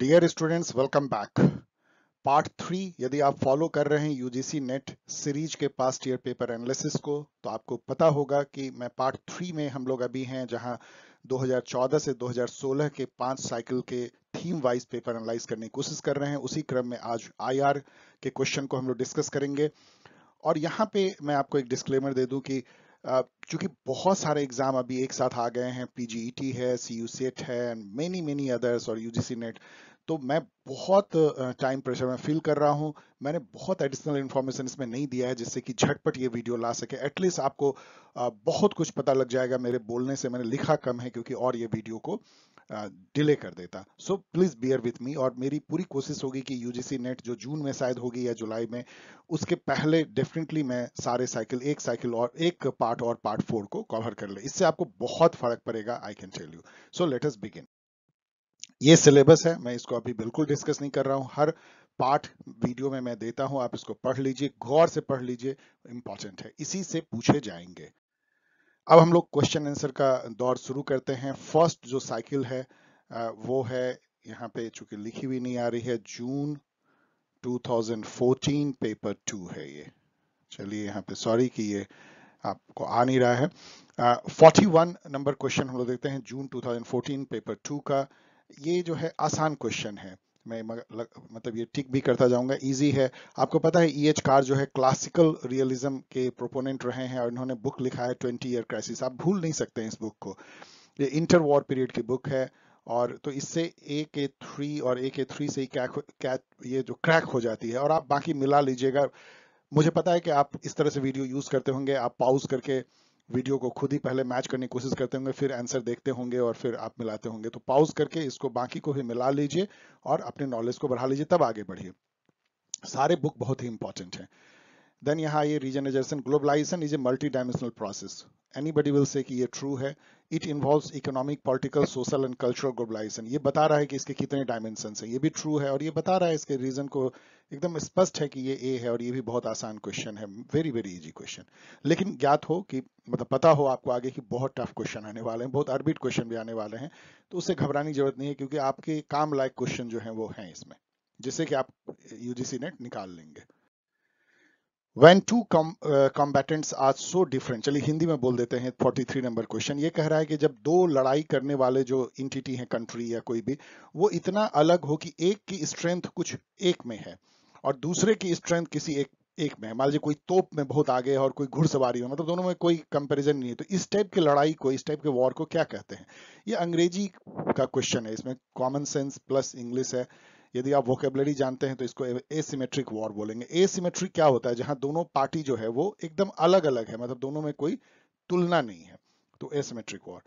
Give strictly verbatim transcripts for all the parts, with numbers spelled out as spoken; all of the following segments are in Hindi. Dear students welcome back. Part three यदि आप फॉलो कर रहे हैं यूजीसी नेट सीरीज के पास्ट ईयर पेपर एनालिसिस को, तो आपको पता होगा कि मैं पार्ट थ्री में हम लोग अभी हैं जहां दो हज़ार चौदह से दो हज़ार सोलह के पांच साइकिल के थीम वाइज पेपर एनालाइज करने की कोशिश कर रहे हैं। उसी क्रम में आज आईआर के क्वेश्चन को हम लोग डिस्कस करेंगे। और यहाँ पे मैं आपको एक डिस्क्लेमर दे दूँ कि चूंकि बहुत सारे एग्जाम अभी एक साथ आ गए हैं, पीजीईटी है, सीयूसेट है एंड मेनी मेनी अदर्स और यूजीसी नेट, तो मैं बहुत टाइम प्रेशर में फील कर रहा हूं। मैंने बहुत एडिशनल इन्फॉर्मेशन इसमें नहीं दिया है जिससे कि झटपट ये वीडियो ला सके। एटलीस्ट आपको बहुत कुछ पता लग जाएगा, मेरे बोलने से मैंने लिखा कम है क्योंकि और ये वीडियो को डिले कर देता। So please bear with me. और मेरी पूरी कोशिश होगी कि यूजीसी नेट जो जून में शायद होगी या जुलाई में, उसके पहले डेफिनेटली मैं सारे साइकिल एक साइकिल और एक पार्ट और पार्ट फोर को कवर कर ले। इससे आपको बहुत फर्क पड़ेगा, I can tell you. So let us begin. ये सिलेबस है, मैं इसको अभी बिल्कुल डिस्कस नहीं कर रहा हूं। हर पार्ट वीडियो में मैं देता हूं, आप इसको पढ़ लीजिए, गौर से पढ़ लीजिए, इंपॉर्टेंट है, इसी से पूछे जाएंगे। अब हम लोग क्वेश्चन आंसर का दौर शुरू करते हैं। फर्स्ट जो साइकिल है वो है, यहाँ पे चूंकि लिखी हुई नहीं आ रही है, जून दो हज़ार चौदह पेपर टू है ये। चलिए यहाँ पे सॉरी कि ये आपको आ नहीं रहा है। इकतालीस नंबर क्वेश्चन हम लोग देखते हैं जून दो हज़ार चौदह पेपर टू का। ये जो है आसान क्वेश्चन है, मैं मग, मतलब ये टिक भी करता जाऊंगा, इजी है। आपको पता है ई एच कार जो है क्लासिकल रियलिज्म के प्रोपोनेंट रहे हैं और इन्होंने बुक लिखा है ट्वेंटी ईयर क्राइसिस। आप भूल नहीं सकते हैं इस बुक को, ये इंटर वॉर पीरियड की बुक है। और तो इससे ए के थ्री और ए के थ्री से क्रैक ये जो क्रैक हो जाती है और आप बाकी मिला लीजिएगा। मुझे पता है कि आप इस तरह से वीडियो यूज करते होंगे, आप पॉज करके वीडियो को खुद ही पहले मैच करने की कोशिश करते होंगे, फिर आंसर देखते होंगे और फिर आप मिलाते होंगे। तो पॉज करके इसको बाकी को भी मिला लीजिए और अपने नॉलेज को बढ़ा लीजिए, तब आगे बढ़िए। सारे बुक बहुत ही इंपॉर्टेंट है। देन यहाँ ये regionalisation, globalisation is a multi dimensional process. Anybody will say कि ये ट्रू है। It involves economic, political, social and cultural globalisation. ये बता रहा है कि इसके कितने डायमेंशन हैं, ये भी ट्रू है। और ये बता रहा है इसके रीजन को, एकदम स्पष्ट है कि ये ए है। और ये भी बहुत आसान क्वेश्चन है, वेरी वेरी इजी क्वेश्चन। लेकिन ज्ञात हो कि मतलब पता हो आपको आगे कि बहुत टफ क्वेश्चन आने वाले हैं, बहुत ऑर्बिट क्वेश्चन भी आने वाले हैं, तो उससे घबराने की जरूरत नहीं है क्योंकि आपके काम लायक क्वेश्चन जो है वो है इसमें, जिससे कि आप यूजीसी नेट निकाल लेंगे। When two com, uh, combatants are so different, चलिए हिंदी में बोल देते हैं। तैंतालीस नंबर क्वेश्चन ये कह रहा है कि जब दो लड़ाई करने वाले जो एंटिटी हैं, कंट्री या कोई भी, वो इतना अलग हो कि एक की स्ट्रेंथ कुछ एक में है और दूसरे की स्ट्रेंथ किसी एक एक में है। मान लीजिए कोई तोप में बहुत आगे है और कोई घुड़सवारी में, मतलब दोनों में कोई कंपैरिजन नहीं है। तो इस टाइप की लड़ाई को, इस टाइप के वॉर को क्या कहते हैं? ये अंग्रेजी का क्वेश्चन है, इसमें कॉमन सेंस प्लस इंग्लिश है। यदि आप वोकेबलरी जानते हैं तो इसको एसिमेट्रिक वॉर बोलेंगे। एसिमेट्रिक क्या होता है? जहां दोनों पार्टी जो है वो एकदम अलग अलग है, मतलब दोनों में कोई तुलना नहीं है, तो asymmetric war.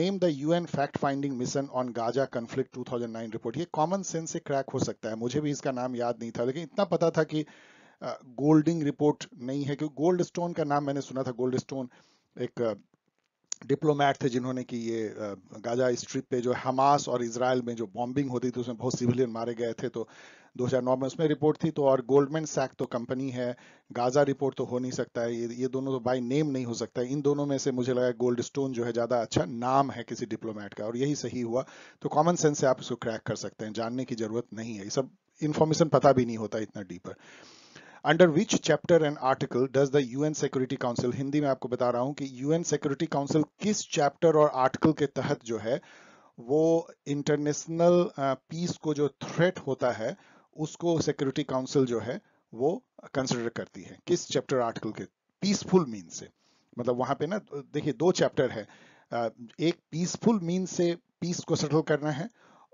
Name the UN fact finding mission on Gaza conflict दो हज़ार नौ रिपोर्ट। ये कॉमन सेंस से क्रैक हो सकता है, मुझे भी इसका नाम याद नहीं था, लेकिन इतना पता था कि गोल्डिंग रिपोर्ट नहीं है क्योंकि गोल्ड स्टोन का नाम मैंने सुना था। गोल्ड स्टोन एक डिप्लोमैट थे जिन्होंने कि ये गाजा स्ट्रिप पे जो हमास और इजराइल में जो बॉम्बिंग होती थी उसमें बहुत सिविलियन मारे गए थे, तो दो हज़ार नौ में उसमें रिपोर्ट थी। तो और गोल्डमैन सैक तो कंपनी है, गाजा रिपोर्ट तो हो नहीं सकता है, ये ये दोनों तो बाय नेम नहीं हो सकता है। इन दोनों में से मुझे लगा गोल्ड स्टोन जो है ज़्यादा अच्छा नाम है किसी डिप्लोमैट का, और यही सही हुआ। तो कॉमन सेंस से आप इसको क्रैक कर सकते हैं, जानने की जरूरत नहीं है, ये सब इन्फॉर्मेशन पता भी नहीं होता इतना deeper. Under which chapter and article does the UN security council, Hindi में आपको बता रहा हूं कि यूएन सिक्योरिटी काउंसिल किस चैप्टर और आर्टिकल के तहत जो है वो इंटरनेशनल पीस को जो थ्रेट होता है उसको सिक्योरिटी काउंसिल जो है वो कंसिडर करती है, किस चैप्टर आर्टिकल के? पीसफुल मीन से, मतलब वहां पे ना देखिए दो चैप्टर है, एक पीसफुल मीन से पीस को सेटल करना है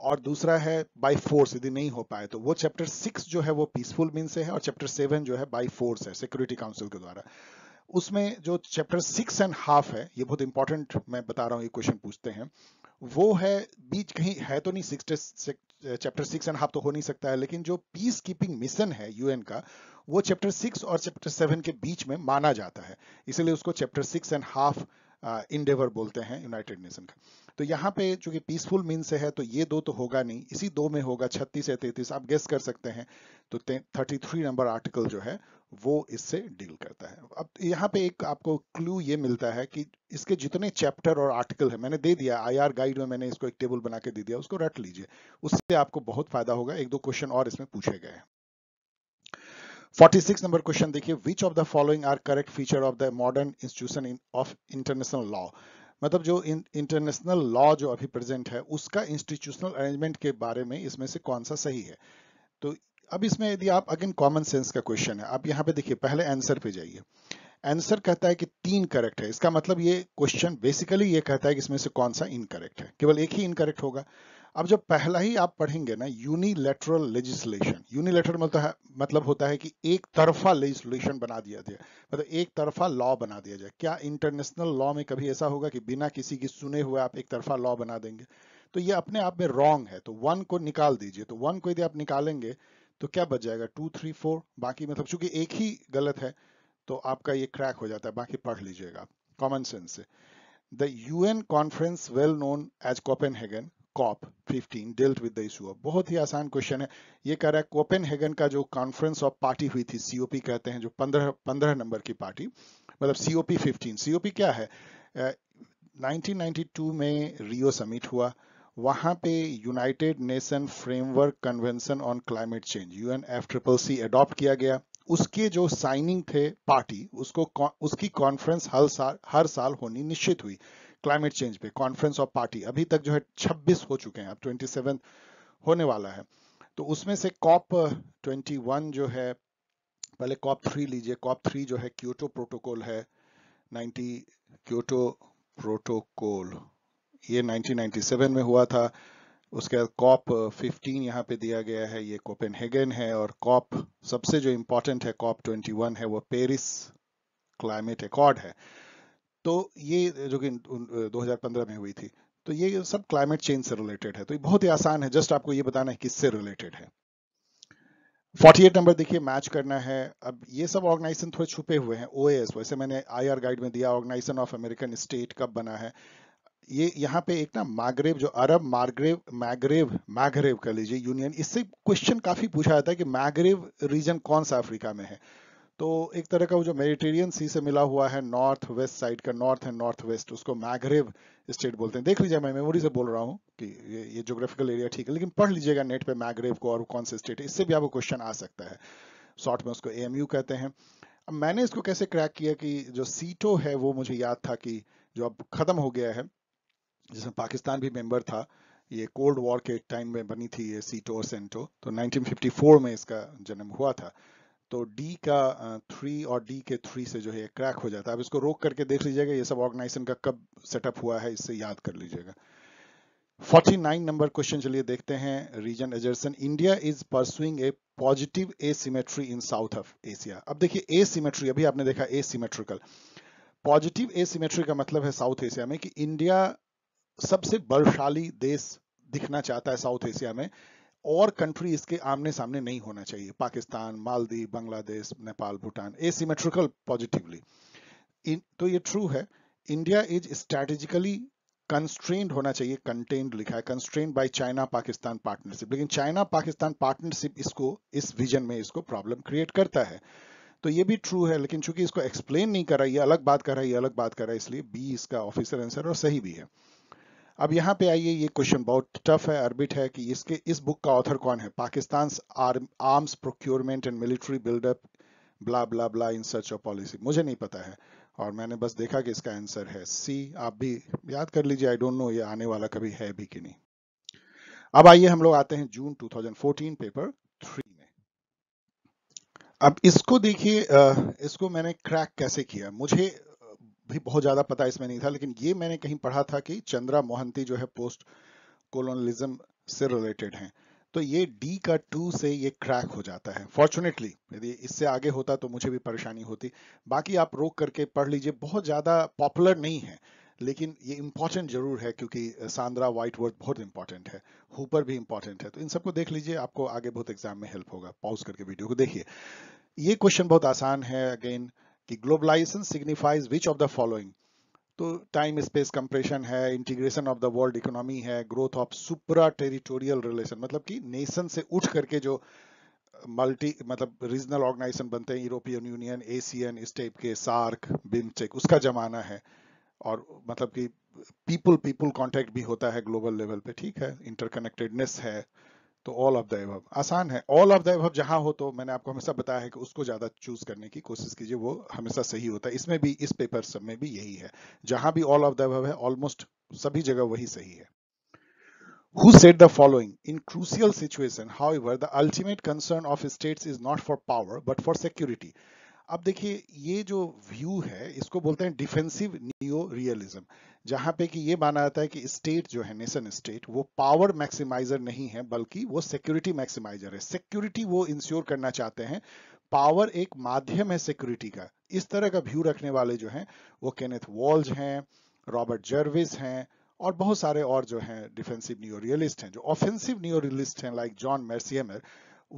और दूसरा है बाय फोर्स, यदि नहीं हो पाए तो। वो चैप्टर सिक्स जो है वो पीसफुल मीन से है और चैप्टर सेवन जो है बाय फोर्स है सिक्योरिटी काउंसिल के द्वारा। उसमें जो चैप्टर सिक्स एंड हाफ है, ये बहुत इंपॉर्टेंट मैं बता रहा हूँ, ये क्वेश्चन पूछते हैं, वो है बीच कहीं है तो नहीं, six chapter six and half तो हो नहीं सकता है, लेकिन जो पीस कीपिंग मिशन है यूएन का वो चैप्टर सिक्स और चैप्टर सेवन के बीच में माना जाता है, इसलिए उसको chapter six and half endeavour बोलते हैं यूनाइटेड नेशन का। तो यहाँ पे चूंकि पीसफुल मीन से है तो ये दो तो होगा नहीं, इसी दो में होगा छत्तीस या तैंतीस, आप गेस कर सकते हैं। तो तैंतीस नंबर आर्टिकल जो है वो इससे डील करता है। अब यहाँ पे एक आपको क्लू ये मिलता है कि इसके जितने चैप्टर और आर्टिकल है मैंने दे दिया, आईआर गाइड में मैंने इसको एक टेबल बना के दे दिया, उसको रट लीजिए, उससे आपको बहुत फायदा होगा। एक दो क्वेश्चन और इसमें पूछे गए हैं। छियालीस नंबर क्वेश्चन देखिए, which of the following are correct feature of the modern institution of international law, मतलब जो इंटरनेशनल लॉ जो अभी प्रेजेंट है उसका इंस्टीट्यूशनल अरेंजमेंट के बारे में इसमें से कौन सा सही है। तो अब इसमें यदि आप अगेन कॉमन सेंस का क्वेश्चन है, आप यहाँ पे देखिए पहले आंसर पे जाइए, आंसर कहता है कि तीन करेक्ट है। इसका मतलब ये क्वेश्चन बेसिकली ये कहता है कि इसमें से कौन सा इनकरेक्ट है, केवल एक ही इनकरेक्ट होगा। अब जब पहला ही आप पढ़ेंगे ना यूनिलैटरल लेजिस्लेशन, यूनिलैटरल मतलब मतलब होता है कि एक तरफा लेजिस्लेशन बना दिया जाए, मतलब एक तरफा लॉ बना दिया जाए। क्या इंटरनेशनल लॉ में कभी ऐसा होगा कि बिना किसी की सुने हुए आप एक तरफा लॉ बना देंगे? तो ये अपने आप में रॉन्ग है। तो वन को निकाल दीजिए, तो वन को यदि आप निकालेंगे तो क्या बच जाएगा, टू थ्री फोर, बाकी मतलब चूंकि एक ही गलत है तो आपका ये क्रैक हो जाता है, बाकी पढ़ लीजिएगा कॉमन सेंस से। The UN conference well known as Copenhagen COP fifteen dealt with the issue of, बहुत ही आसान क्वेश्चन है। ये कह रहा है कोपेनहेगन का जो कॉन्फ्रेंस ऑफ पार्टी हुई थी, सीओपी कहते हैं, जो पंद्रह पंद्रह नंबर की पार्टी, मतलब सीओपी फिफ्टीन। सीओपी क्या है, नाइनटीन नाइंटी टू में रियो समिट हुआ, वहां पे United nation framework convention on climate Change U N F triple C adopt किया गया, उसके जो साइनिंग थे पार्टी, उसको उसकी कॉन्फ्रेंस हर साल हर साल होनी निश्चित हुई क्लाइमेट चेंज पे, कॉन्फ्रेंस ऑफ पार्टी। अभी तक जो है छब्बीस हो चुके हैं, अब ट्वेंटी सेवन होने वाला है। तो उसमें से कॉप ट्वेंटी वन जो है, पहले कॉप थ्री लीजिए, कॉप थ्री जो है क्योटो प्रोटोकॉल है, नाइन्टी क्योटो प्रोटोकॉल ये नाइनटीन नाइंटी सेवन में हुआ था। उसके बाद कॉप फिफ्टीन यहाँ पे दिया गया है, ये कोपेनहेगन है, और कॉप सबसे जो इम्पोर्टेंट है कॉप ट्वेंटी वन है, वो पेरिस क्लाइमेट अकॉर्ड है। तो ये जो कि दो हज़ार पंद्रह में हुई थी। तो ये सब क्लाइमेट चेंज से रिलेटेड है, तो ये बहुत ही आसान है, जस्ट आपको ये बताना है किससे रिलेटेड है। अड़तालीस नंबर देखिए, मैच करना है। अब ये सब ऑर्गेनाइजेशन थोड़े छुपे हुए हैं, ओ ए एस वैसे मैंने आई आर गाइड में दिया, ऑर्गेनाइजेशन ऑफ अमेरिकन स्टेट कब बना है। ये यहाँ पे एक ना मागरेब, जो अरब मागरेब मागरेब मागरेब कह लीजिए यूनियन, इससे क्वेश्चन काफी पूछा जाता है कि मागरेब रीजन कौन सा अफ्रीका में है। तो एक तरह का वो जो मेडिटेरियन सी से मिला हुआ है, नॉर्थ वेस्ट साइड का, नॉर्थ एंड नॉर्थ वेस्ट, उसको मागरेब स्टेट बोलते हैं। देख लीजिए, मैं मेमोरी से बोल रहा हूँ कि ये ये ज्योग्राफिकल एरिया ठीक है, लेकिन पढ़ लीजिएगा नेट पे मागरेब को और कौन से स्टेट है, इससे भी आपको क्वेश्चन आ सकता है। शॉर्ट में उसको ए एम यू कहते हैं। अब मैंने इसको कैसे क्रैक किया कि जो सीटो है वो मुझे याद था कि जो अब खत्म हो गया है, जिसमें पाकिस्तान भी मेंबर था, ये कोल्ड वॉर के टाइम में बनी थी ये सीटो और सेंटो, तो नाइनटीन फिफ्टी फोर में इसका जन्म हुआ था। तो डी का थ्री और डी के थ्री से जो है क्रैक हो जाता है। अब इसको रोक करके देख लीजिएगा ये सब ऑर्गेनाइजेशन का कब सेटअप हुआ है, इससे याद कर लीजिएगा। उनचास नंबर क्वेश्चन चलिए देखते हैं, reason assertion, India is pursuing a positive asymmetry in south of Asia. अब देखिए एसिमेट्री, अभी आपने देखा एसिमेट्रिकल, पॉजिटिव एसिमेट्री का मतलब है साउथ एशिया में कि इंडिया सबसे बलशाली देश दिखना चाहता है साउथ एशिया में, और कंट्री इसके आमने सामने नहीं होना चाहिए, पाकिस्तान, मालदीव, बांग्लादेश, नेपाल, भूटान, एसिमेट्रिकल पॉजिटिवली। तो ये ट्रू है, इंडिया इज स्ट्रेटेजिकली कंस्ट्रेंड होना चाहिए, कंटेंड लिखा है, constrained by China Pakistan partnership, लेकिन चाइना पाकिस्तान पार्टनरशिप इसको इस विजन में इसको प्रॉब्लम क्रिएट करता है। तो ये भी ट्रू है, लेकिन चूंकि इसको एक्सप्लेन नहीं कर रहा, ये अलग बात कर रहा है, ये अलग बात कर रहा है, इसलिए बी इसका ऑफिशियल आंसर और सही भी है। अब यहाँ पे आइए, ये क्वेश्चन बहुत टफ है, अर्बिट है कि इसके इस बुक का ऑथर कौन है, Pakistan arms procurement and military buildup blah blah blah in search of policy, मुझे नहीं पता है, और मैंने बस देखा कि इसका आंसर है सी। आप भी याद कर लीजिए, आई डोंट नो ये आने वाला कभी है भी कि नहीं। अब आइए हम लोग आते हैं June two thousand fourteen paper three में। अब इसको देखिए, इसको मैंने क्रैक कैसे किया, मुझे भी बहुत ज्यादा पता इसमें नहीं था, लेकिन ये मैंने कहीं पढ़ा था कि चंद्रा मोहंती जो है पोस्ट कोलोनियलिज्म से रिलेटेड हैं। तो ये डी का टू से ये क्रैक हो जाता है। फॉर्चुनेटली यदि इससे आगे होता तो मुझे भी परेशानी होती, बाकी आप रोक करके पढ़ लीजिए, बहुत ज्यादा पॉपुलर नहीं है, लेकिन ये इम्पॉर्टेंट जरूर है क्योंकि सांद्रा व्हाइटवर्थ बहुत इंपॉर्टेंट है, हूपर भी इंपॉर्टेंट है। तो इन सबको देख लीजिए, आपको आगे बहुत एग्जाम में हेल्प होगा। पॉज करके वीडियो को देखिए। ये क्वेश्चन बहुत आसान है अगेन कि globalisation signifies which of the following, तो टाइम स्पेस कंप्रेशन है, integration of the world economy है, growth of supra territorial relation, मतलब कि नेशन से उठ करके जो मल्टी मतलब रीजनल ऑर्गेनाइजेशन बनते हैं, यूरोपियन यूनियन, एशियन, इस टाइप के सार्क, बिमटेक, उसका जमाना है। और मतलब कि पीपल पीपल कांटेक्ट भी होता है ग्लोबल लेवल पे, ठीक है, इंटरकनेक्टेडनेस है। तो ऑल ऑफ द एबव आसान है, ऑल ऑफ द एबव जहां हो तो मैंने आपको हमेशा बताया है कि उसको ज्यादा चूज करने की कोशिश कीजिए, वो हमेशा सही होता है। इसमें भी, इस पेपर सब में भी यही है, जहां भी ऑल ऑफ द एबव है ऑलमोस्ट सभी जगह वही सही है। Who said the following? In crucial situation, however, the ultimate concern of states is not for power but for security. अब देखिए ये जो व्यू है इसको बोलते हैं डिफेंसिव नियो रियलिज्म, जहां पे कि ये माना जाता है कि स्टेट जो है, नेशन स्टेट, वो पावर मैक्सिमाइजर नहीं है बल्कि वो सिक्योरिटी मैक्सिमाइजर है। सिक्योरिटी वो इंश्योर करना चाहते हैं, पावर एक माध्यम है सिक्योरिटी का। इस तरह का व्यू रखने वाले जो हैं वो केनेथ वॉल्ज हैं, रॉबर्ट जर्विस हैं और बहुत सारे और जो हैं डिफेंसिव नियो रियलिस्ट हैं। जो ऑफेंसिव नियो रियलिस्ट हैं लाइक जॉन मर्सियमर,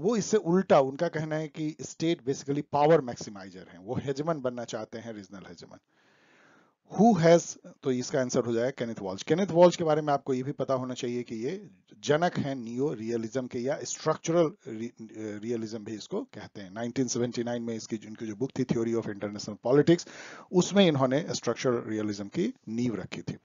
वो इससे उल्टा, उनका कहना है कि स्टेट बेसिकली पावर मैक्सिमाइजर हैं, वो हेजमन बनना चाहते हैं, रीजनल हेजमन। हु हैज, तो इसका आंसर हो जाएगा केनेथ वॉल्ज। केनेथ वॉल्ज के बारे में आपको ये भी पता होना चाहिए कि ये जनक हैं नियो रियलिज्म के, या स्ट्रक्चरल रियलिज्म भी इसको कहते हैं। नाइनटीन सेवेंटी नाइन में इसकी इनकी जो बुक थी थ्योरी ऑफ इंटरनेशनल पॉलिटिक्स, उसमें इन्होंने स्ट्रक्चरल रियलिज्म की नींव रखी थी।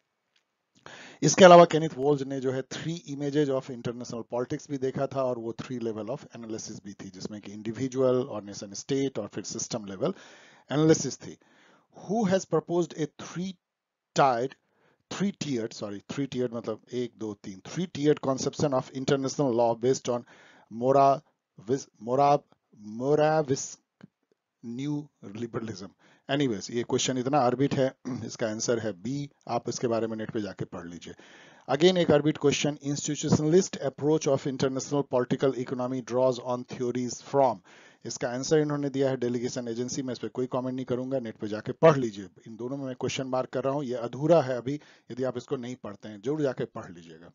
इसके अलावा केनेथ वॉल्ज ने जो है three images of international politics भी देखा था, और वो थ्री लेवल ऑफ एनालिसिस भी थी, जिसमें कि इंडिविजुअल और नेशन स्टेट और फिर सिस्टम लेवल एनालिसिस थी। Who has proposed a three tiered three tiered sorry three tiered मतलब एक दो तीन three tiered conception of international law based on Moravcsik new liberalism. Anyways ये क्वेश्चन इतना अर्बिट है, इसका आंसर है बी। आप इसके बारे में नेट पे जाके पढ़ लीजिए। अगेन एक arbit question, institutionalist approach of international political economy draws on theories from, इसका आंसर इन्होंने दिया है डेलीगेशन एजेंसी में। इस पर कोई कमेंट नहीं करूंगा, नेट पे जाके पढ़ लीजिए। इन दोनों में मैं क्वेश्चन मार्क कर रहा हूँ, ये अधूरा है अभी, यदि आप इसको नहीं पढ़ते हैं जरूर जाके पढ़ लीजिएगा।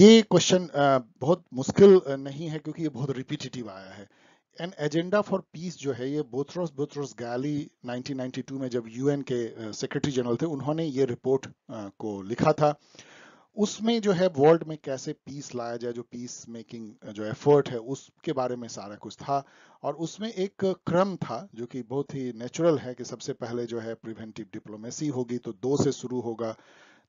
ये क्वेश्चन बहुत मुश्किल नहीं है क्योंकि ये बहुत रिपीटेटिव आया है। एन एजेंडा फॉर पीस जो है, ये Boutros Boutros Ghali nineteen ninety two में जब यूएन के सेक्रेटरी जनरल थे उन्होंने ये रिपोर्ट को लिखा था। उसमें जो है वर्ल्ड में कैसे पीस लाया जाए, जो पीस मेकिंग जो एफर्ट है उसके बारे में सारा कुछ था। और उसमें एक क्रम था जो कि बहुत ही नेचुरल है कि सबसे पहले जो है प्रिवेंटिव डिप्लोमेसी होगी, तो दो से शुरू होगा,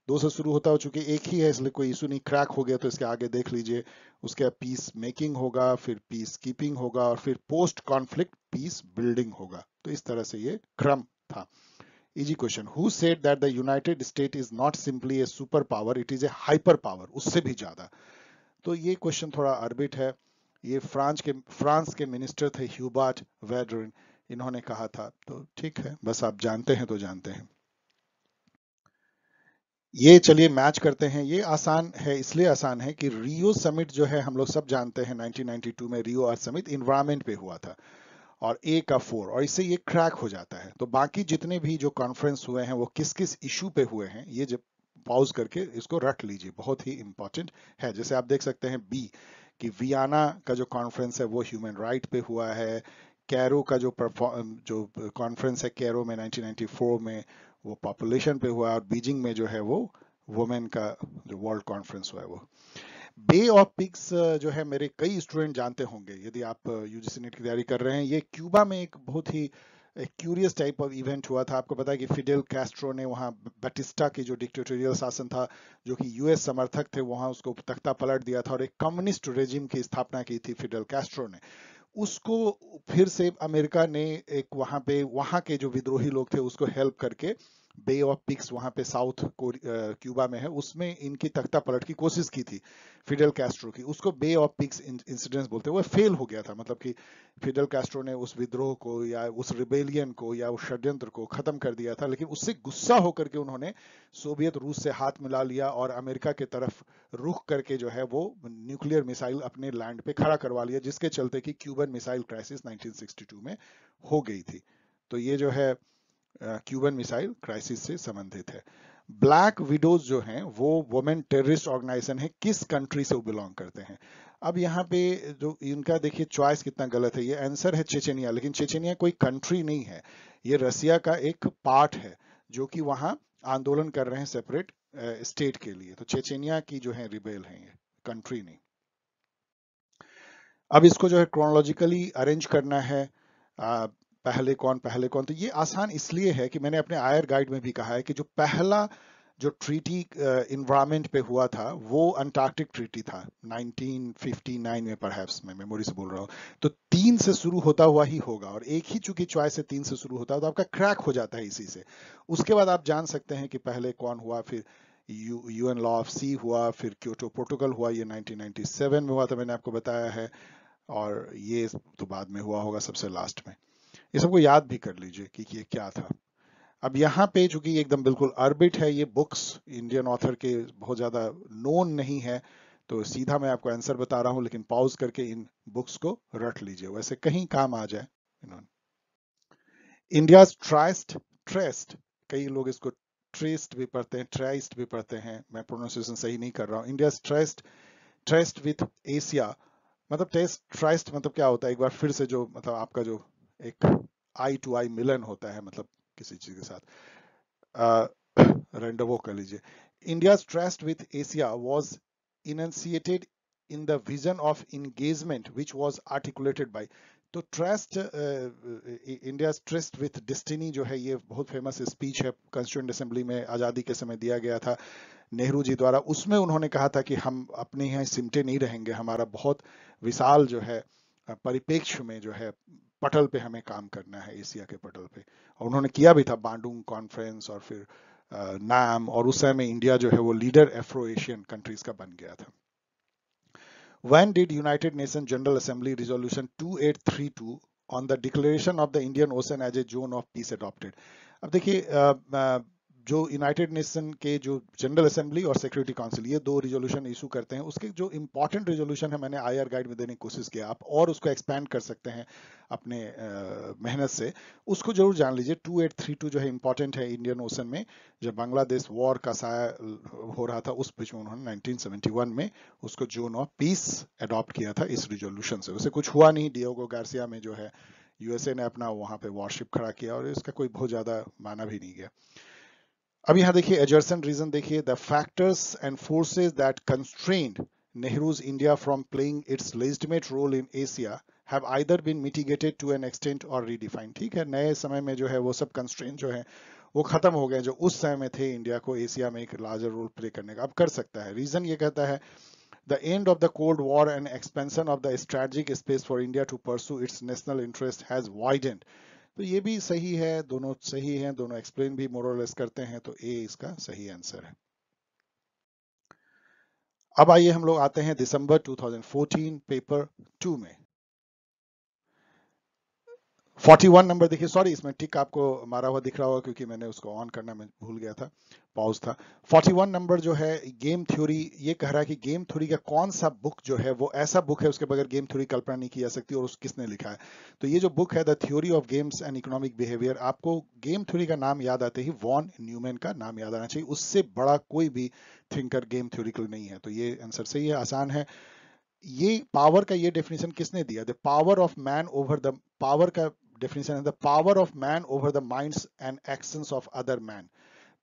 दो से शुरू होता हो चूंकि एक ही है इसलिए कोई इशू नहीं, क्रैक हो गया तो इसके आगे देख लीजिए। उसके पीस मेकिंग होगा, फिर पीस कीपिंग होगा, और फिर पोस्ट कॉन्फ्लिक्ट पीस बिल्डिंग होगा। तो इस तरह से ये क्रम था। Easy question, who said that the United state is not simply a super power, it is a hyper power, उससे भी ज्यादा। तो ये क्वेश्चन थोड़ा अर्बिट है। ये फ्रांस के फ्रांस के मिनिस्टर थे ह्यूबर्ट वेड्रिन, इन्होंने कहा था। तो ठीक है, बस आप जानते हैं तो जानते हैं। ये चलिए मैच करते हैं। ये आसान है, इसलिए आसान है कि रियो समिट जो है हम लोग सब जानते हैं नाइनटीन नाइंटी टू में रियो अर्थ समिट इन्वायरमेंट पे हुआ था, और ए का फोर, और इससे ये क्रैक हो जाता है। तो बाकी जितने भी जो कॉन्फ्रेंस हुए हैं वो किस किस इशू पे हुए हैं, ये जब पॉज करके इसको रट लीजिए, बहुत ही इंपॉर्टेंट है। जैसे आप देख सकते हैं बी कि वियना का जो कॉन्फ्रेंस है वो ह्यूमन राइट पे हुआ है, कैरो का जो जो कॉन्फ्रेंस है कैरो में नाइनटीन नाइंटी फोर में वो पॉपुलेशन पे हुआ है, और बीजिंग में जो है वो वुमेन का जो वर्ल्ड कॉन्फ्रेंस हुआ है वो। बे ऑफ पिग्स जो है मेरे कई स्टूडेंट जानते होंगे यदि आप यूजीसी नेट की तैयारी कर रहे हैं। ये क्यूबा में एक बहुत ही क्यूरियस टाइप ऑफ इवेंट हुआ था। आपको पता है कि फिडेल कैस्ट्रो ने वहाँ बैटिस्टा की जो डिक्टेटोरियल शासन था जो कि यूएस समर्थक थे वहाँ उसको तख्ता पलट दिया था, और एक कम्युनिस्ट रेजिम की स्थापना की थी फिडेल कैस्ट्रो ने। उसको फिर से अमेरिका ने एक वहाँ पे वहाँ के जो विद्रोही लोग थे उसको हेल्प करके बे ऑफ पिग्स वहाँ पे साउथ क्यूबा में है उसमें इनकी तख्ता पलट की कोशिश की थी फिडेल कैस्ट्रो की। उसको बे ऑफ पिग्स इंसिडेंट्स बोलते हैं। वो फेल हो गया था, मतलब कि फिडेल कैस्ट्रो ने उस विद्रोह को या उस रिबेलियन को या उस षड्यंत्र को खत्म कर दिया था, लेकिन उससे गुस्सा होकर के उन्होंने सोवियत रूस से हाथ मिला लिया और अमेरिका के तरफ रुख करके जो है वो न्यूक्लियर मिसाइल अपने लैंड पे खड़ा करवा लिया, जिसके चलते कि Cuban missile crisis nineteen sixty two में हो गई थी। तो ये जो है क्यूबन मिसाइल क्राइसिस से संबंधित है। ब्लैक विडोज जो हैं वो वुमेन टेररिस्ट ऑर्गेनाइजेशन है, किस कंट्री से वो बिलोंग करते हैं। अब यहाँ पे जो इनका देखिए चॉइस कितना गलत है, ये आंसर है चेचनिया, लेकिन चेचनिया कोई कंट्री नहीं है, ये रसिया का एक पार्ट है जो कि वहाँ आंदोलन कर रहे हैं सेपरेट स्टेट के लिए, तो चेचनिया की जो है रिबेल है, ये कंट्री नहीं। अब इसको जो है क्रोनोलॉजिकली अरेंज करना है, आ, पहले कौन पहले कौन, तो ये आसान इसलिए है कि मैंने अपने आयर गाइड में भी कहा है कि जो पहला जो ट्रीटी इन्वायरमेंट पे हुआ था वो अंटार्कटिक ट्रीटी था नाइनटीन फिफ्टी नाइन में, परहैप्स मैं मेमोरी से बोल रहा हूँ, तो तीन से शुरू होता हुआ ही होगा, और एक ही चूंकि चॉइस है तीन से शुरू होता है तो आपका क्रैक हो जाता है इसी से। उसके बाद आप जान सकते हैं कि पहले कौन हुआ, फिर U UN law of sea हुआ, फिर क्योटो प्रोटोकॉल हुआ, ये नाइनटीन नाइंटी सेवन में हुआ था मैंने आपको बताया है, और ये तो बाद में हुआ होगा सबसे लास्ट में। ये सबको याद भी कर लीजिए कि ये क्या था। अब यहाँ पे चूंकि एकदम बिल्कुल अर्बिट है, ये बुक्स इंडियन ऑथर के बहुत ज़्यादा नोन नहीं है, तो सीधा मैं आपको आंसर बता रहा हूँ, लेकिन पॉज करके इन बुक्स को रट लीजिए, वैसे कहीं काम आ जाए। इन्होंने इंडियाज ट्राइस्ट ट्रेस्ट, कई लोग इसको ट्रेस्ट भी पढ़ते हैं, ट्राइस्ट भी पढ़ते हैं, मैं प्रोनाउंसिएशन सही नहीं कर रहा हूँ। India's tryst tryst with Asia, मतलब ट्रेस्ट ट्राइस्ट मतलब क्या होता है, एक बार फिर से जो मतलब आपका जो एक आई टू आई मिलन होता है, मतलब किसी चीज के साथ रेंडवो कर लीजिए। India's trust with Asia was enunciated in the vision of engagement which was articulated by, तो trust India's trust with destiny जो है ये बहुत फेमस स्पीच है, कंस्टिट्यूएंट असेंबली में आजादी के समय दिया गया था नेहरू जी द्वारा, उसमें उन्होंने कहा था कि हम अपने यहाँ सिमटे नहीं रहेंगे, हमारा बहुत विशाल जो है परिपेक्ष में जो है पटल पे हमें काम करना है, एशिया के पटल पे, और उन्होंने किया भी था बांडुंग कॉन्फ्रेंस और फिर नाम, और उस समय इंडिया जो है वो लीडर एफ्रो एशियन कंट्रीज का बन गया था। When did United nation general assembly resolution two eight three two on the declaration of the Indian ocean as a zone of peace adopted. अब देखिए जो यूनाइटेड नेशन के जो जनरल असेंबली और सिक्योरिटी काउंसिल ये दो रिजोल्यूशन इशू करते हैं, उसके जो इंपॉर्टेंट रिजोल्यूशन है मैंने आईआर गाइड में देने की कोशिश किया, आप और उसको एक्सपैंड कर सकते हैं अपने आ, मेहनत से, उसको जरूर जान लीजिए। टू एट थ्री टू जो है इंपॉर्टेंट है इंडियन ओशन में, जब बांग्लादेश वॉर का साया हो रहा था उस बीच में उन्होंने नाइनटीन सेवेंटी वन में उसको जोन ऑफ पीस एडॉप्ट किया था इस रिजोल्यूशन से। वैसे कुछ हुआ नहीं, डिएगो गार्सिया में जो है यूएसए ने अपना वहाँ पे वॉरशिप खड़ा किया और इसका कोई बहुत ज़्यादा माना भी नहीं गया। अब यहाँ देखिए एजर्सन रीजन, देखिए the factors and forces that constrained Nehru's India from playing its legitimate role in Asia have either been mitigated to an extent और रीडिफाइंड। ठीक है, नए समय में जो है वो सब कंस्ट्रेंट जो है वो खत्म हो गए जो उस समय में थे इंडिया को एशिया में एक लार्जर रोल प्ले करने का, अब कर सकता है। रीजन ये कहता है the end of the cold war and expansion of the strategic space for India to pursue its national interest has widened. तो ये भी सही है, दोनों सही हैं, दोनों एक्सप्लेन भी मोर और लेस करते हैं, तो ए इसका सही आंसर है। अब आइए हम लोग आते हैं December two thousand fourteen paper two में, इकतालीस नंबर। देखिए सॉरी इसमें टिक आपको मारा हुआ दिख रहा होगा क्योंकि मैंने उसको ऑन करना मैं भूल गया था, पॉज था। इकतालीस नंबर जो है गेम थ्योरी, ये कह रहा है कि गेम थ्योरी का कौन सा बुक जो है वो ऐसा बुक है उसके बगैर गेम थ्योरी कल्पना नहीं की जा सकती, और उस किसने लिखा है। तो ये जो बुक है the theory of games and economic behaviour, आपको गेम थ्योरी का नाम याद आते ही वॉन न्यूमैन का नाम याद आना चाहिए, उससे बड़ा कोई भी थिंकर गेम थ्योरी के लिए नहीं है। तो ये आंसर सही है, आसान है। ये पावर का ये डेफिनेशन किसने दिया, the power of man over the, power का डेफिनेशन है the power of man over the minds and actions of other man.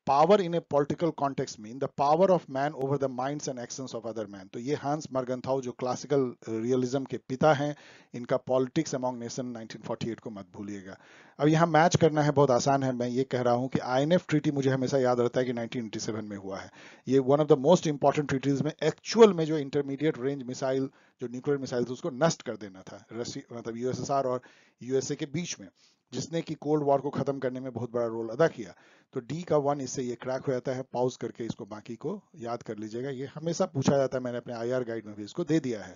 Power in a political context mean the power of man over the minds and actions of other man. तो ये हांस मर्गेंथाउ जो क्लासिकल रियलिज्म के पिता हैं, इनका politics among nation nineteen forty eight को मत भूलिएगा। अब यहाँ मैच करना है, बहुत आसान है, मैं ये कह रहा हूँ कि आईएनएफ ट्रीटी मुझे हमेशा याद रहता है कि नाइनटीन एटी सेवन में हुआ है, ये one of the most important treaties में एक्चुअल में जो इंटरमीडिएट रेंज मिसाइल जो न्यूक्लियर मिसाइल थी उसको नष्ट कर देना था रशिया मतलब यूएसएसआर और यूएसए के बीच में, जिसने कि कोल्ड वॉर को खत्म करने में बहुत बड़ा रोल अदा किया। तो डी का वन इससे ये क्रैक हो जाता है, पॉज करके इसको बाकी को याद कर लीजिएगा, ये हमेशा पूछा जाता है, मैंने अपने आईआर गाइड में भी इसको दे दिया है।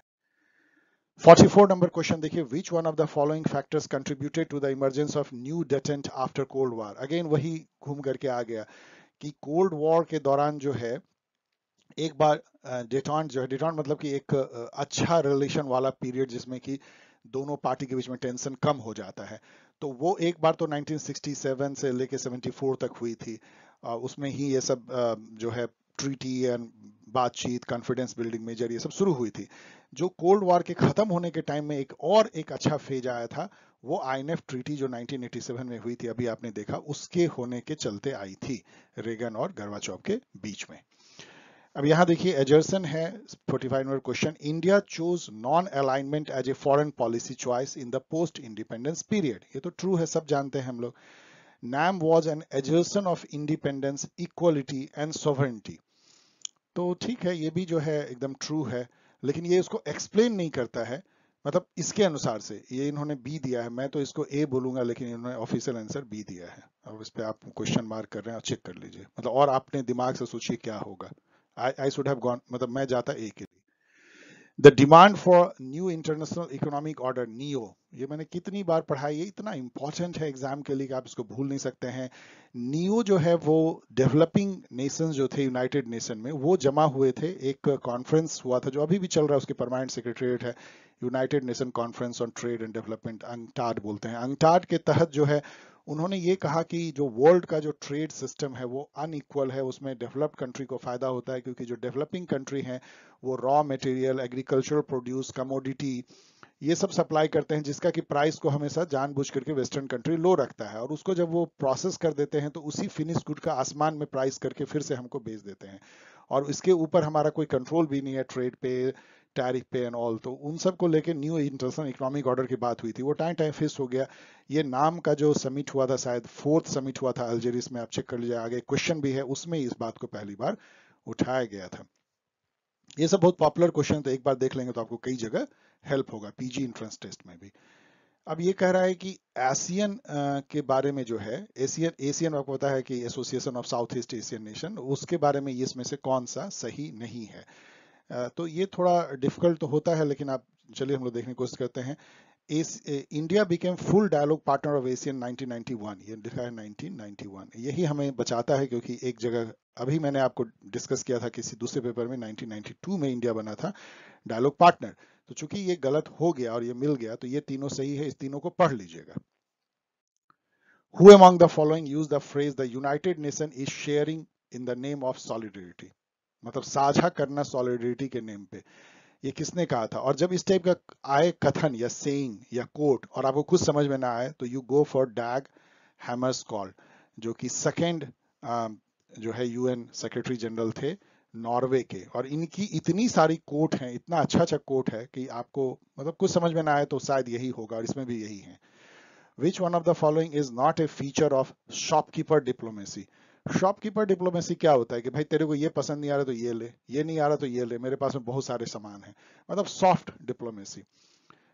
चौवालीस नंबर क्वेश्चन देखिए, which one of the following factors contributed to the emergence of new detente after cold war. Again वही घूम करके आ गया कि कोल्ड वॉर के दौरान जो है एक बार डेटॉन्ट जो है, डेटॉन्ट मतलब कि एक अच्छा रिलेशन वाला पीरियड जिसमें कि दोनों पार्टी के बीच में टेंशन कम हो जाता है, तो वो एक बार तो नाइनटीन सिक्सटी सेवन से लेके सेवेंटी फोर तक हुई थी, उसमें ही ये सब जो है ट्रीटी एंड बातचीत, कॉन्फिडेंस बिल्डिंग मेजर, ये सब शुरू हुई थी। जो कोल्ड वॉर के खत्म होने के टाइम में एक और एक अच्छा फेज आया था, वो आईएनएफ ट्रीटी जो नाइनटीन एटी सेवन में हुई थी, अभी आपने देखा, उसके होने के चलते आई थी रेगन और गर्वाचॉव के बीच में। अब यहाँ देखिए एजर्सन है, forty five number question, India chose non alignment as a foreign policy choice in the post independence period. ये तो ट्रू है, सब जानते हैं हम लोग। नाम was an assertion of independence, equality and sovereignty. तो ठीक है, ये भी जो है एकदम ट्रू है, लेकिन ये उसको एक्सप्लेन नहीं करता है, मतलब इसके अनुसार से ये इन्होंने बी दिया है, मैं तो इसको ए बोलूंगा, लेकिन इन्होंने ऑफिशियल आंसर बी दिया है। अब इस पर आप क्वेश्चन मार्क कर रहे हैं, चेक कर लीजिए, मतलब और आपने दिमाग से सोचिए क्या होगा। I, I should have gone, मतलब मैं जाता ए के लिए। The demand for new international economic order, N E O, ये मैंने कितनी बार पढ़ाई है, इतना इम्पोर्टेंट है एग्जाम के लिए कि आप इसको भूल नहीं सकते हैं। N E O जो है वो डेवलपिंग नेशंस जो थे यूनाइटेड नेशन में, वो जमा हुए थे, एक कॉन्फ्रेंस हुआ था जो अभी भी चल रहा है, उसके परमानेंट सेक्रेटरीट है United nation conference on trade and development, UNCTAD बोलते हैं। अंगटाड के तहत जो है उन्होंने ये कहा कि जो वर्ल्ड का जो ट्रेड सिस्टम है वो अनइक्वल है, उसमें डेवलप्ड कंट्री को फायदा होता है, क्योंकि जो डेवलपिंग कंट्री हैं वो raw material, agricultural produce, commodity ये सब सप्लाई करते हैं, जिसका कि प्राइस को हमेशा जानबूझ करके वेस्टर्न कंट्री लो रखता है, और उसको जब वो प्रोसेस कर देते हैं तो उसी फिनिश गुड का आसमान में प्राइस करके फिर से हमको बेच देते हैं, और इसके ऊपर हमारा कोई कंट्रोल भी नहीं है ट्रेड पे, टैरिफ पे एंड ऑल। तो उन सब को लेके न्यू इंटरनेशनल इकोनॉमिक ऑर्डर की बात हुई थी, वो टाइम टाइम फिक्स हो गया। ये नाम का जो समिट हुआ था, शायद फोर्थ समिट हुआ था अल्जीरिस में, आप चेक कर लीजिए, आगे क्वेश्चन भी है उसमें इस बात को पहली बार उठाया गया था। ये सब बहुत पॉपुलर क्वेश्चन, तो एक बार देख लेंगे तो आपको कई जगह हेल्प होगा, पीजी एंट्रेंस टेस्ट में भी। अब ये कह रहा है कि एशियन के बारे में जो है, एशियन एशियन आपको पता है कि Association of South East Asian Nation, उसके बारे में इसमें से कौन सा सही नहीं है, तो ये थोड़ा डिफिकल्ट तो होता है, लेकिन आप चलिए हम लोग देखने की कोशिश करते हैं। India became full dialogue partner of ASEAN nineteen ninety one, ये लिखा है नाइनटीन नाइंटी वन, यही हमें बचाता है, क्योंकि एक जगह अभी मैंने आपको डिस्कस किया था किसी दूसरे पेपर में, नाइनटीन नाइंटी टू में इंडिया बना था डायलॉग पार्टनर, तो चूंकि ये गलत हो गया और ये मिल गया, तो ये तीनों सही है, इस तीनों को पढ़ लीजिएगा। Who among the following use the phrase the United Nation is sharing in the name of solidarity, मतलब साझा करना सॉलिडरिटी के नेम पे, ये किसने कहा था। और जब इस टाइप का आए कथन या सेइंग या कोट और आपको कुछ समझ में ना आए, तो यू गो फॉर डैग हैमरस्कॉल्ड, जो कि सेकेंड जो है यूएन सेक्रेटरी जनरल थे नॉर्वे के, और इनकी इतनी सारी कोट हैं, इतना अच्छा अच्छा कोट है कि आपको मतलब कुछ समझ में ना आए तो शायद यही होगा, और इसमें भी यही है। Which one of the following is not a feature of shopkeeper diplomacy. Shopkeeper diplomacy क्या होता है कि भाई तेरे को ये पसंद नहीं आ रहा तो ये ले, ये नहीं आ रहा तो ये ले, मेरे पास में बहुत सारे सामान है, मतलब सॉफ्ट डिप्लोमेसी।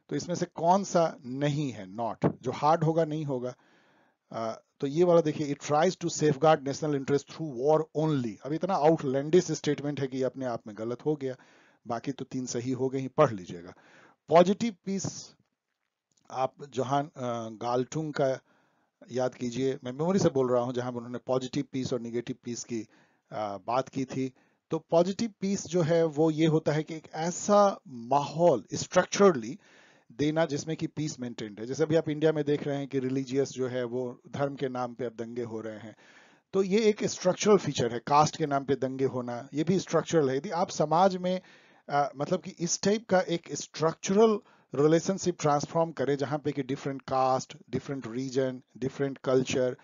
तो इसमें से कौन सा नहीं है, नॉट जो हार्ड होगा नहीं होगा, आ, तो ये वाला देखिए, it tries to safeguard national interest through war only. अब इतना आउटलैंडिश स्टेटमेंट है कि अपने आप में गलत हो गया, बाकी तो तीन सही हो गए, पढ़ लीजिएगा। पॉजिटिव पीस आप जहां गाल्टुंग का याद कीजिए, मैं मेमोरी से बोल रहा हूं, जहां उन्होंने पॉजिटिव पीस और निगेटिव पीस की आ, बात की थी। तो पॉजिटिव पीस जो है वो ये होता है कि एक ऐसा माहौल स्ट्रक्चरली देना जिसमें कि पीस मेंटेन्ड है, जैसे अभी आप इंडिया में देख रहे हैं कि रिलीजियस जो है वो धर्म के नाम पे अब दंगे हो रहे हैं, तो ये एक स्ट्रक्चरल फीचर है। कास्ट के नाम पे दंगे होना ये भी स्ट्रक्चरल है। यदि आप समाज में आ, मतलब कि इस टाइप का एक स्ट्रक्चरल रिलेशनशिप ट्रांसफॉर्म करें, जहाँ पे कि different caste, different region, different culture,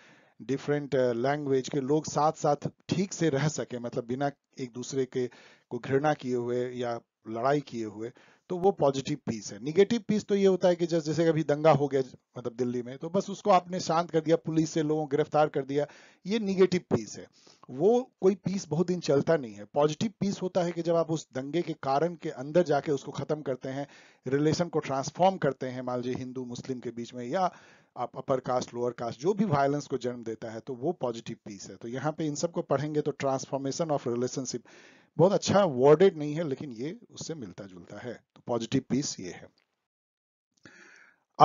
different language के लोग साथ साथ ठीक से रह सके, मतलब बिना एक दूसरे के को घृणा किए हुए या लड़ाई किए हुए, तो वो पॉजिटिव पीस है। निगेटिव पीस तो ये होता है कि जैसे जैसे कभी दंगा हो गया मतलब दिल्ली में, तो बस उसको आपने शांत कर दिया, पुलिस से लोगों को गिरफ्तार कर दिया, ये निगेटिव पीस है। वो कोई पीस बहुत दिन चलता नहीं है। पॉजिटिव पीस होता है कि जब आप उस दंगे के कारण के अंदर जाके उसको खत्म करते हैं, रिलेशन को ट्रांसफॉर्म करते हैं, मान लीजिए हिंदू मुस्लिम के बीच में, या आप अपर कास्ट लोअर कास्ट जो भी वायलेंस को जन्म देता है, तो वो पॉजिटिव पीस है। तो यहाँ पे इन सबको पढ़ेंगे तो ट्रांसफॉर्मेशन ऑफ रिलेशनशिप, बहुत अच्छा वर्डेड नहीं है लेकिन ये उससे मिलता जुलता है, तो पॉजिटिव पीस ये है।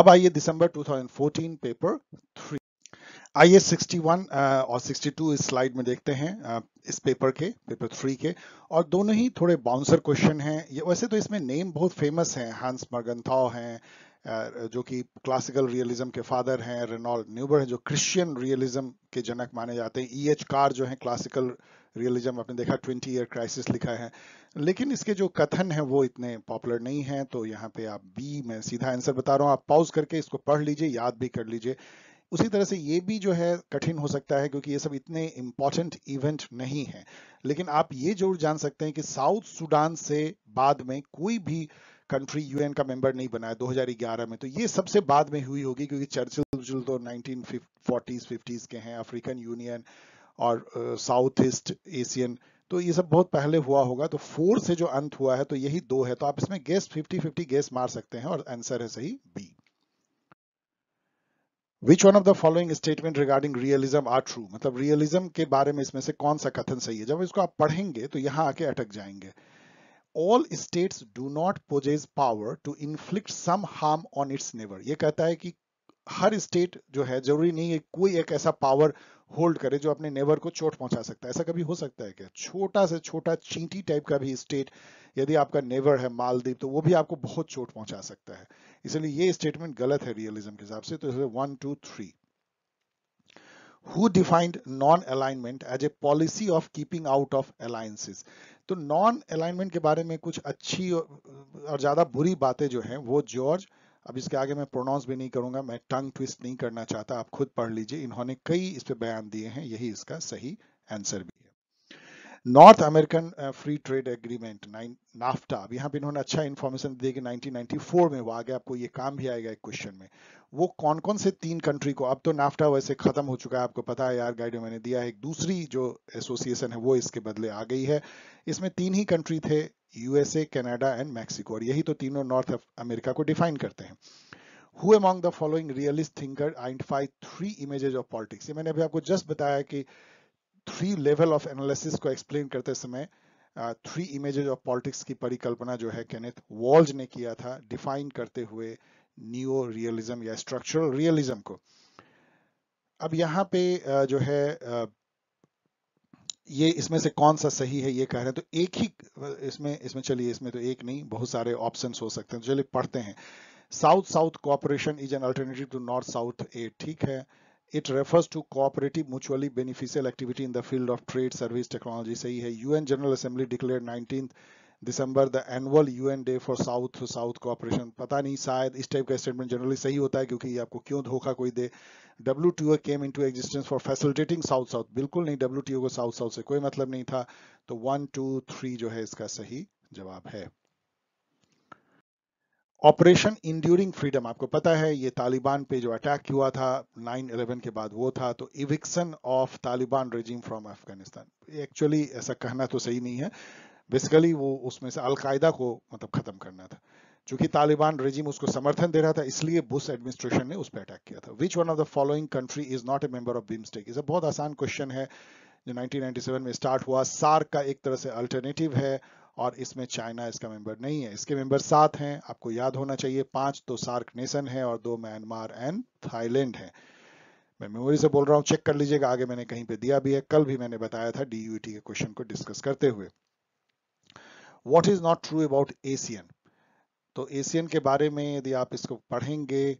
अब आइए December two thousand fourteen paper three, आइए सिक्सटी वन और सिक्सटी टू इस स्लाइड में देखते हैं इस पेपर के, पेपर थ्री के, और दोनों ही थोड़े बाउंसर क्वेश्चन हैं। ये वैसे तो इसमें नेम बहुत फेमस हैं, हांस मर्गेंथाउ हैं, जो कि क्लासिकल रियलिज्म के फादर हैं, रेनॉल्ड न्यूबर हैं, जो क्रिश्चियन रियलिज्म के जनक माने जाते हैं। ई एच कार जो हैं क्लासिकल रियलिज्म, आपने देखा ट्वेंटी ईयर क्राइसिस लिखा है, लेकिन इसके जो कथन हैं वो इतने पॉपुलर नहीं हैं। तो यहाँ पे आप बी में सीधा आंसर बता रहा हूँ, आप पॉज करके इसको पढ़ लीजिए, याद भी कर लीजिए। उसी तरह से ये भी जो है कठिन हो सकता है क्योंकि ये सब इतने इम्पॉर्टेंट इवेंट नहीं हैं, लेकिन आप ये जरूर जान सकते हैं कि साउथ सूडान से बाद में कोई भी कंट्री यूएन का मेंबर नहीं बना है दो हज़ार ग्यारह में। तो ये सबसे बाद में हुई होगी क्योंकि चर्चिल तो नाइनटीन फोर्टीज़ फिफ्टीज़ के हैं, अफ्रीकन यूनियन और साउथ ईस्ट एशियन, तो ये सब बहुत पहले हुआ होगा। तो फोर से जो अंत हुआ है तो यही दो है। तो आप इसमें गेस फिफ्टी फिफ्टी गेस मार सकते हैं और आंसर है सही B. Which one of the following statement regarding realism are true? मतलब realism के बारे में इसमें से कौन सा कथन सही है? जब इसको आप पढ़ेंगे तो यहाँ आके अटक जाएंगे। All states do not possess power to inflict some harm on its neighbor. ये कहता है कि हर स्टेट जो है, जरूरी नहीं है कोई एक ऐसा पावर होल्ड करे जो अपने नेबर को चोट पहुंचा सकता है। ऐसा कभी हो सकता है क्या? छोटा से छोटा चींटी टाइप का भी स्टेट यदि आपका नेबर है मालदीव तो वो भी आपको बहुत चोट पहुंचा सकता है। इसलिए ये स्टेटमेंट गलत है रियलिज्म के हिसाब से। तो इसलिए one two three who defined non alignment as a policy of keeping out of alliances. तो नॉन अलाइनमेंट के बारे में कुछ अच्छी और ज्यादा बुरी बातें जो हैं वो जॉर्ज, अब इसके आगे मैं प्रोनाउंस भी नहीं करूंगा, मैं टंग ट्विस्ट नहीं करना चाहता, आप खुद पढ़ लीजिए, इन्होंने कई इस पे बयान दिए हैं, यही इसका सही आंसर भी है। North American Free Trade Agreement NAFTA, अब यहाँ पे इन्होंने अच्छा इन्फॉर्मेशन दी कि नाइनटीन नाइंटी फोर में वो आ गया, आपको ये काम भी आएगा एक क्वेश्चन में, वो कौन कौन से तीन कंट्री को, अब तो नाफ्टा वैसे खत्म हो चुका है, आपको पता है यार, गाइड में मैंने दिया है, एक दूसरी जो एसोसिएशन है वो इसके बदले आ गई है। इसमें तीन ही कंट्री थे, यूएसए, कनाडा एंड मैक्सिको, और यही तो तीनों नॉर्थ अमेरिका को डिफाइन करते हैं। Who among the following realist thinker identified three images of politics? ये मैंने अभी आपको जस्ट बताया कि थ्री लेवल ऑफ एनालिसिस को एक्सप्लेन करते समय थ्री इमेजेज ऑफ पॉलिटिक्स की परिकल्पना जो है केनेथ वॉल्ज ने किया था, डिफाइन करते हुए नियो रियलिज्म या स्ट्रक्चरल रियलिज्म को। अब यहाँ पे जो है ये इसमें से कौन सा सही है ये कह रहे हैं, तो एक ही इसमें इसमें चलिए इसमें तो एक नहीं बहुत सारे ऑप्शंस हो सकते हैं, चलिए पढ़ते हैं। South South cooperation is an alternative to North South aid, ठीक है। It refers to cooperative mutually beneficial activity in the field of trade service technology, सही है। UN General Assembly declare nineteen December the annual UN day for South South cooperation, पता नहीं शायद इस टाइप का स्टेटमेंट जनरली सही होता है क्योंकि आपको क्यों धोखा कोई दे। W T O came into existence for facilitating South South, बिल्कुल नहीं, डब्ल्यू टी ओ को साउथ साउथ से कोई मतलब नहीं था। तो वन टू थ्री जो है इसका सही जवाब है। ऑपरेशन इंड्यूरिंग फ्रीडम, आपको पता है ये तालिबान पे जो अटैक हुआ था नाइन इलेवन के बाद वो था, तो eviction of Taliban regime from Afghanistan, actually ऐसा कहना तो सही नहीं है, बेसिकली वो उसमें से अलकायदा को मतलब खत्म करना था, चूंकि तालिबान रेजिम उसको समर्थन दे रहा था इसलिए बुश एडमिनिस्ट्रेशन ने उस पर अटैक किया था। Which one of the following country is not a member of BIMSTEC, इसे बहुत आसान क्वेश्चन है जो नाइनटीन नाइंटी सेवन में स्टार्ट हुआ, सार्क का एक तरह से अल्टरनेटिव है और इसमें चाइना इसका मेंबर नहीं है, इसके मेंबर सात हैं, आपको याद होना चाहिए, पांच तो सार्क नेशन है और दो म्यांमार एंड थाईलैंड है। मैं मेमोरी से बोल रहा हूँ, चेक कर लीजिएगा, आगे मैंने कहीं पे दिया भी है, कल भी मैंने बताया था डी यू ई टी के क्वेश्चन को डिस्कस करते हुए। What is not true about ASEAN, तो एशियन के बारे में यदि आप इसको पढ़ेंगे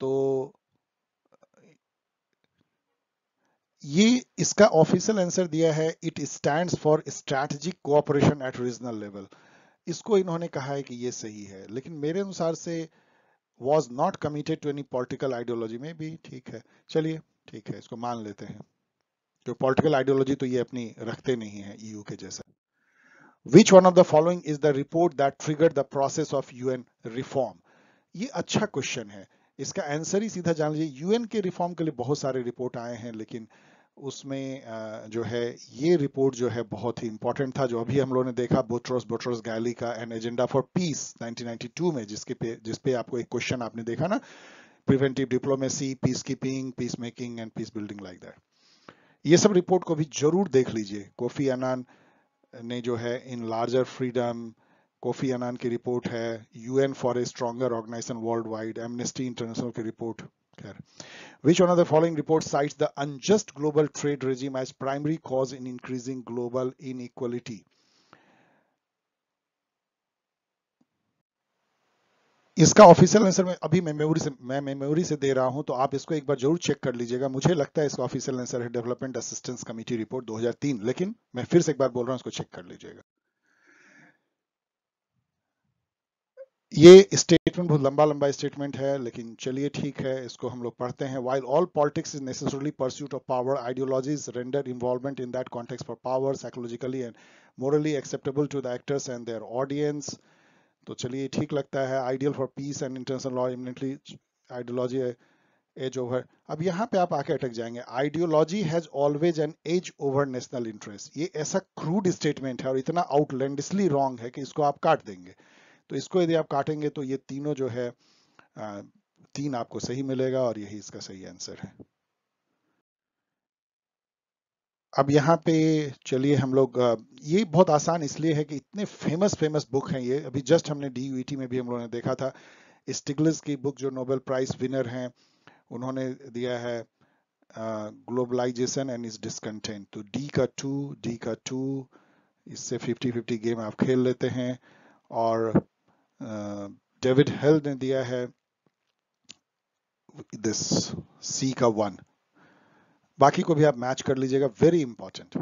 तो ये इसका ऑफिशियल आंसर दिया है, it stands for strategic cooperation at regional level, इसको इन्होंने कहा है कि ये सही है, लेकिन मेरे अनुसार से was not committed to any political ideology में भी ठीक है, चलिए ठीक है इसको मान लेते हैं, तो पॉलिटिकल आइडियोलॉजी तो ये अपनी रखते नहीं है ई यू के जैसा। Which one of the following is the report that triggered the process of U N reform? ये अच्छा क्वेश्चन है, इसका आंसर ही सीधा जान लीजिए, यूएन के रिफॉर्म के लिए बहुत सारे रिपोर्ट आए हैं लेकिन उसमें जो है ये रिपोर्ट जो है बहुत ही इंपॉर्टेंट था, जो अभी हम लोगों ने देखा बोट्रोस बोट्रोस गैली का an agenda for peace nineteen ninety two में, जिसके पे जिसपे आपको एक क्वेश्चन आपने देखा ना, preventive diplomacy, peace keeping, peace making and peace building like that, ये सब रिपोर्ट को भी जरूर देख लीजिए। कोफी अनान ने जो है in larger freedom, Kofi Annan की रिपोर्ट है, UN for a stronger organisation world wide, Amnesty International की रिपोर्ट। खैर, which one of the following report cites the unjust global trade regime as primary cause in increasing global inequality, इसका ऑफिशियल आंसर मैं अभी मैं मेमोरी से मैं मेमोरी से दे रहा हूं, तो आप इसको एक बार जरूर चेक कर लीजिएगा। मुझे लगता है इसका ऑफिशियल आंसर है डेवलपमेंट असिस्टेंस कमेटी रिपोर्ट दो हज़ार तीन, लेकिन मैं फिर से एक बार बोल रहा हूं, इसको चेक कर लीजिएगा। ये स्टेटमेंट बहुत लंबा लंबा स्टेटमेंट है, लेकिन चलिए ठीक है, इसको हम लोग पढ़ते हैं। While all politics is necessarily pursuit of power, ideologies render involvement in that context for power psychologically and morally acceptable to the actors and their audience. तो चलिए ठीक लगता है। Ideal for peace and international law eminently ideology edge over. अब यहाँ पे आप आके अटक जाएंगे, ideology has always an edge over national interest. ये ऐसा क्रूड स्टेटमेंट है और इतना आउटलैंडिशली रॉन्ग है कि इसको आप काट देंगे। तो इसको यदि आप काटेंगे तो ये तीनों जो है तीन आपको सही मिलेगा और यही इसका सही आंसर है। अब यहाँ पे चलिए हम लोग, ये बहुत आसान इसलिए है कि इतने फेमस फेमस बुक हैं ये। अभी जस्ट हमने डी यू ई टी में भी हम लोगों ने देखा था, स्टिग्लिस की बुक जो नोबेल प्राइज विनर हैं, उन्होंने दिया है ग्लोबलाइजेशन एंड इट्स डिसकंटेंट। तो डी का टू, डी का टू, इससे फिफ्टी फिफ्टी गेम आप खेल लेते हैं। और डेविड हेल ने दिया है दिस सी का वन। बाकी को भी आप मैच कर लीजिएगा, very important.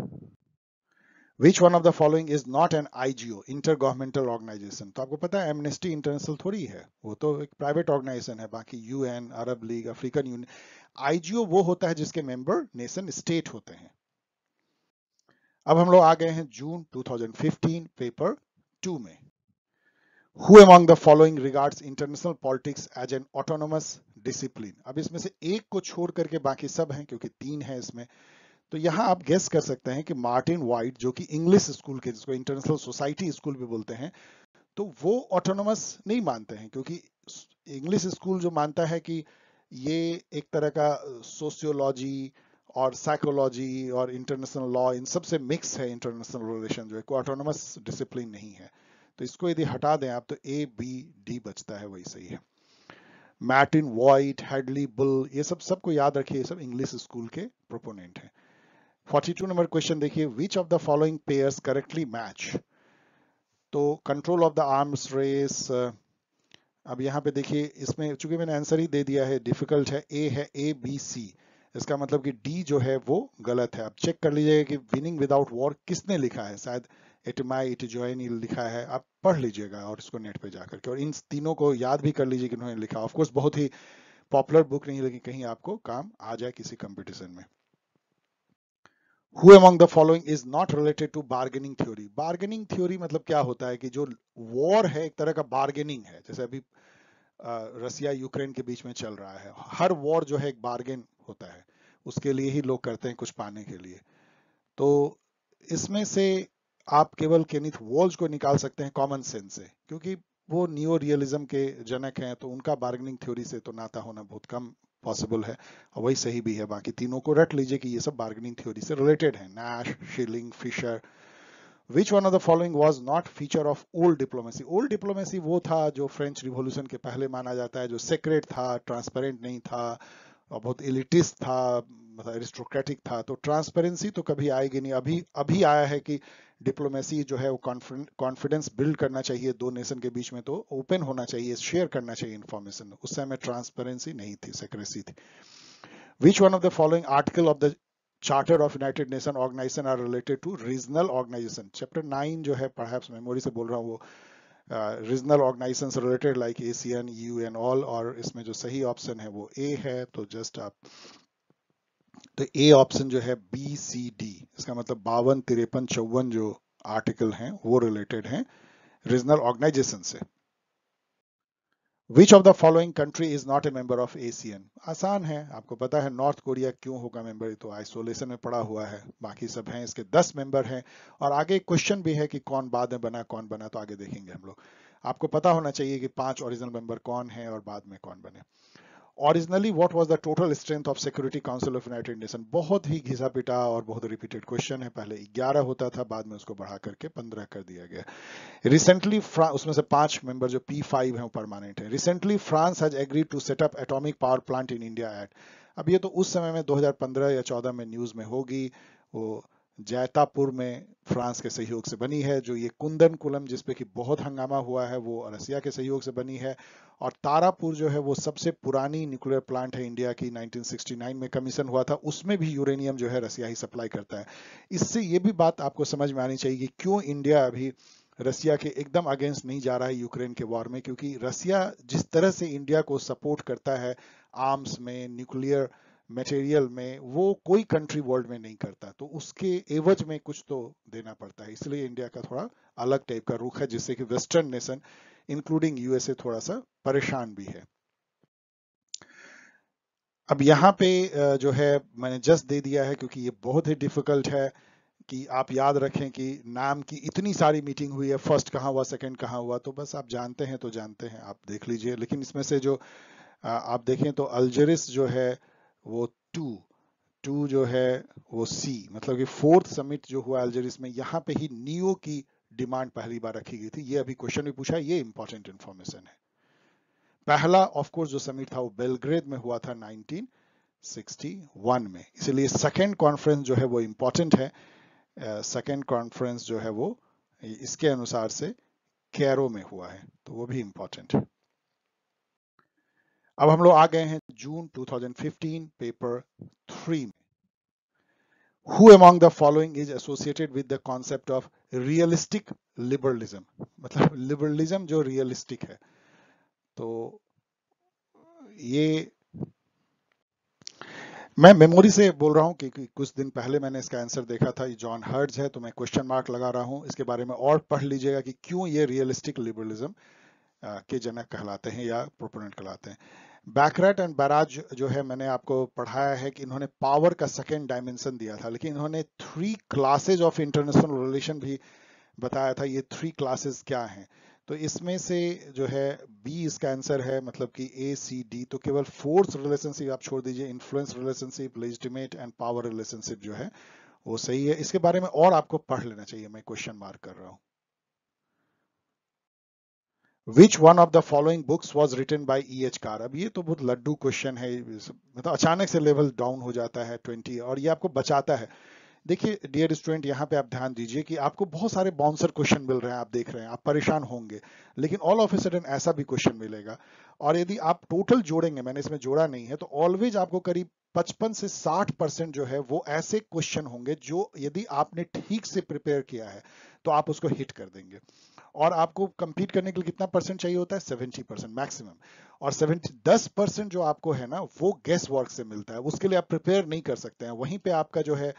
Which one of the following is not an IGO inter governmental organisation. तो आपको पता है एमनेस्टी इंटरनेशनल थोड़ी है, वो तो एक प्राइवेट ऑर्गेनाइजेशन है। बाकी UN, Arab league, African Union. IGO वो होता है जिसके मेंबर नेशन स्टेट होते हैं। अब हम लोग आ गए हैं जून दो हज़ार पंद्रह पेपर टू में। Who among the following regards international politics as an autonomous discipline? अब इसमें से एक को छोड़ करके बाकी सब हैं, क्योंकि तीन हैं इसमें। तो यहाँ आप गेस कर सकते हैं कि मार्टिन वाइट, जो कि इंग्लिश स्कूल के, जिसको इंटरनेशनल सोसाइटी स्कूल भी बोलते हैं, तो वो ऑटोनोमस नहीं मानते हैं, क्योंकि इंग्लिश स्कूल जो मानता है कि ये एक तरह का सोशियोलॉजी और साइकोलॉजी और इंटरनेशनल लॉ, इन सबसे मिक्स है इंटरनेशनल रिलेशन, जो है कोई ऑटोनोमस डिसिप्लिन नहीं है। तो इसको यदि हटा दें आप तो ए बी डी बचता है, वही सही है। मार्टिन वाइट, हेडली बुल, ये सब सबको याद रखिए, ये सब इंग्लिश स्कूल के प्रोपोनेंट हैं। बयालीस नंबर क्वेश्चन देखिए, which of the following pairs correctly match. तो control of the arms race, अब यहाँ पे देखिए, इसमें चूंकि मैंने आंसर ही दे दिया है, डिफिकल्ट है। ए है ए बी सी, इसका मतलब कि डी जो है वो गलत है। आप चेक कर लीजिएगा कि विनिंग विदाउट वॉर किसने लिखा है, शायद एटमाई इटजॉइन लिखा है, आप पढ़ लीजिएगा और इसको नेट पे जाकर के, और इन तीनों को याद भी कर लीजिए कि उन्होंने लिखा। ऑफ कोर्स बहुत ही पॉपुलर बुक नहीं, लेकिन कहीं आपको काम आ जाए किसी कंपटीशन में। Who among the following is not related to bargaining theory. Bargaining theory मतलब क्या होता है कि जो वॉर है एक तरह का बार्गेनिंग है, जैसे अभी रसिया यूक्रेन के बीच में चल रहा है, हर वॉर जो है एक बार्गेन होता है, उसके लिए ही लोग करते हैं कुछ पाने के लिए। तो इसमें से आप केवल केनिथ वॉल्ज को निकाल सकते हैं कॉमन सेंस से, क्योंकि वो नियो रियलिज्म के जनक हैं, तो उनका बार्गेनिंग थ्योरी से तो नाता होना बहुत कम पॉसिबल है, और वही सही भी है। बाकी तीनों को रट लीजिए कि ये सब बार्गेनिंग थ्योरी से रिलेटेड है। Nash, Schelling, Fisher. Which one of the following was not feature of old diplomacy. Old diplomacy वो था जो फ्रेंच रिवोल्यूशन के पहले माना जाता है, जो सीक्रेट था, ट्रांसपेरेंट नहीं था और बहुत एलिटिस्ट था, मतलब एरिस्टोक्रेटिक था। तो ट्रांसपेरेंसी तो कभी आएगी नहीं, अभी अभी आया है कि डिप्लोमेसी जो है वो कॉन्फिडेंस बिल्ड करना चाहिए दो नेशन के बीच में, तो ओपन होना चाहिए, शेयर करना चाहिए इन्फॉर्मेशन। उस समय ट्रांसपेरेंसी नहीं थी, सेक्रेसी थी। Which one of the following article of the charter of United Nation organisation are related to regional organisation. Chapter nine जो है, परहैप्स मेमोरी से बोल रहा हूँ, वो रीजनल ऑर्गेनाइजेशन से related like ASEAN, EU and all, और इसमें जो सही ऑप्शन है वो ए है। तो जस्ट आप तो ए ऑप्शन जो है बी सी डी, इसका मतलब बावन, तिरपन, चौवन जो आर्टिकल हैं वो रिलेटेड हैं रीजनल ऑर्गेनाइजेशन से। Which of the following country is not a member of ASEAN. आसान है, आपको पता है नॉर्थ कोरिया क्यों होगा मेंबर, तो आइसोलेशन में पड़ा हुआ है। बाकी सब हैं, इसके दस मेंबर हैं, और आगे क्वेश्चन भी है कि कौन बाद में बना कौन बना, तो आगे देखेंगे हम लोग। आपको पता होना चाहिए कि पांच ओरिजिनल मेंबर कौन है और बाद में कौन बने। Originally, what was the total strength of Security Council of United Nations? बहुत ही घिसा पिटा और बहुत रिपीटेड क्वेश्चन है। पहले ग्यारह होता था, बाद में उसको बढ़ा करके पंद्रह कर दिया गया। Recently, उसमें से पांच मेंबर जो पी फाइव हैं वो परमानेंट है। Recently, France has agreed to set up atomic power plant in India Act. अब ये तो उस समय में दो हज़ार पंद्रह या चौदह में न्यूज में होगी, वो जैतापुर में फ्रांस के सहयोग से बनी है। जो ये कुंदन कुलम जिसपे कि बहुत हंगामा हुआ है वो रसिया के सहयोग से बनी है। और तारापुर जो है वो सबसे पुरानी न्यूक्लियर प्लांट है इंडिया की, उन्नीस सौ उनहत्तर में कमीशन हुआ था, उसमें भी यूरेनियम जो है रसिया ही सप्लाई करता है। इससे ये भी बात आपको समझ में आनी चाहिए कि क्यों इंडिया अभी रसिया के एकदम अगेंस्ट नहीं जा रहा है यूक्रेन के वॉर में, क्योंकि रसिया जिस तरह से इंडिया को सपोर्ट करता है आर्म्स में, न्यूक्लियर मटेरियल में, वो कोई कंट्री वर्ल्ड में नहीं करता। तो उसके एवज में कुछ तो देना पड़ता है, इसलिए इंडिया का थोड़ा अलग टाइप का रुख है, जिससे कि वेस्टर्न नेशन इंक्लूडिंग यूएसए थोड़ा सा परेशान भी है। अब यहाँ पे जो है मैंने जस्ट दे दिया है क्योंकि ये बहुत ही डिफिकल्ट है कि आप याद रखें कि नाम की इतनी सारी मीटिंग हुई है, फर्स्ट कहाँ हुआ, सेकंड कहाँ हुआ, तो बस आप जानते हैं तो जानते हैं, आप देख लीजिए। लेकिन इसमें से जो आप देखें तो अल्जेरिस जो है वो टू टू जो है वो सी, मतलब कि फोर्थ समिट जो हुआ अल्जेरिस में, यहाँ पे ही नियो की डिमांड पहली बार रखी गई थी। ये अभी क्वेश्चन भी पूछा, ये इंपॉर्टेंट इंफॉर्मेशन है। पहला ऑफकोर्स जो समिट था वो बेलग्रेड में हुआ था नाइनटीन सिक्सटी वन में, इसलिए सेकेंड कॉन्फ्रेंस जो है वो इम्पोर्टेंट है। सेकेंड uh, कॉन्फ्रेंस जो है वो इसके अनुसार से कैरो में हुआ है, तो वो भी इम्पोर्टेंट है। अब हम लोग आ गए हैं जून दो हज़ार पंद्रह पेपर थ्री में। Who among the following is associated with the concept of realistic liberalism, मतलब लिबरलिज्म जो रियलिस्टिक है। तो ये मैं मेमोरी से बोल रहा हूं कि कुछ दिन पहले मैंने इसका आंसर देखा था, ये जॉन हर्ट्ज है, तो मैं क्वेश्चन मार्क लगा रहा हूं। इसके बारे में और पढ़ लीजिएगा कि क्यों ये रियलिस्टिक लिबरलिज्म के जनक कहलाते हैं या प्रोपोनेंट कहलाते हैं। बैकरेट एंड बैराज जो है मैंने आपको पढ़ाया है कि इन्होंने पावर का सेकेंड डायमेंशन दिया था, लेकिन इन्होंने three classes of international relation भी बताया था। ये थ्री क्लासेज क्या हैं, तो इसमें से जो है बी इसका आंसर है, मतलब कि ए सी डी। तो केवल फोर्स रिलेशनशिप आप छोड़ दीजिए, influence relationship, legitimate and power relationship जो है वो सही है। इसके बारे में और आपको पढ़ लेना चाहिए, मैं क्वेश्चन मार्क कर रहा हूं। Which one of the following books was written by E H Carr. अब ये तो बहुत लड्डू क्वेश्चन है, मतलब अचानक से लेवल डाउन हो जाता है ट्वेंटी, और ये आपको बचाता है। देखिए डियर स्टूडेंट, यहाँ पे आप ध्यान दीजिए कि आपको बहुत सारे बाउंसर क्वेश्चन मिल रहे हैं, आप देख रहे हैं, आप परेशान होंगे, लेकिन ऑल ऑफ ए सडन ऐसा भी क्वेश्चन मिलेगा। और यदि आप टोटल जोड़ेंगे, मैंने इसमें जोड़ा नहीं है, तो ऑलवेज आपको करीब पचपन से साठ परसेंट जो है वो ऐसे क्वेश्चन होंगे जो यदि आपने ठीक से प्रिपेयर किया है तो आप उसको हिट कर देंगे। और आपको कंप्लीट करने के लिए कितना परसेंट चाहिए होता है, सत्तर परसेंट मैक्सिमम। और दस परसेंट जो आपको है ना वो गेस वर्क से मिलता है, उसके लिए आप प्रिपेयर नहीं कर सकते हैं। वहीं पर आपका जो है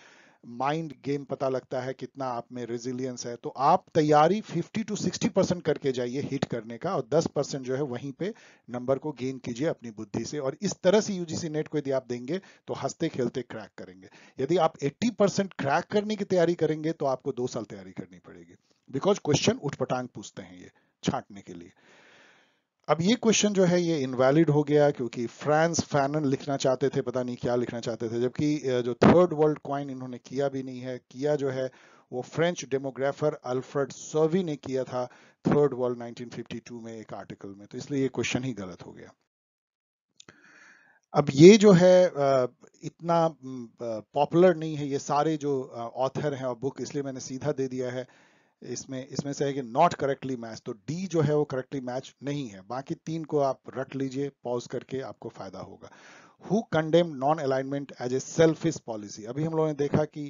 माइंड गेम पता लगता है कितना आप में रेजिलियंस है। तो आप तैयारी पचास टू साठ परसेंट करके जाइए हिट करने का, और दस परसेंट जो है वहीं पे नंबर को गेन कीजिए अपनी बुद्धि से। और इस तरह से यूजीसी नेट को यदि आप देंगे तो हंसते खेलते क्रैक करेंगे। यदि आप अस्सी परसेंट क्रैक करने की तैयारी करेंगे तो आपको दो साल तैयारी करनी पड़ेगी, बिकॉज क्वेश्चन उठपटांग पूछते हैं ये छांटने के लिए। अब ये क्वेश्चन जो है ये इनवैलिड हो गया, क्योंकि फ्रांस फैनन लिखना चाहते थे, पता नहीं क्या लिखना चाहते थे, जबकि जो थर्ड वर्ल्ड कॉइन इन्होंने किया भी नहीं है। किया जो है वो फ्रेंच डेमोग्राफर अल्फ्रेड सर्वी ने किया था third world nineteen fifty two में एक आर्टिकल में, तो इसलिए ये क्वेश्चन ही गलत हो गया। अब ये जो है इतना पॉपुलर नहीं है, ये सारे जो ऑथर हैं और बुक, इसलिए मैंने सीधा दे दिया है। इसमें इसमें से है कि नॉट करेक्टली मैच, तो डी जो है वो करेक्टली मैच नहीं है। बाकी तीन को आप रट लीजिए, पॉज करके आपको फायदा होगा। Who condemn non alignment as a selfish policy. अभी हम लोगों ने देखा कि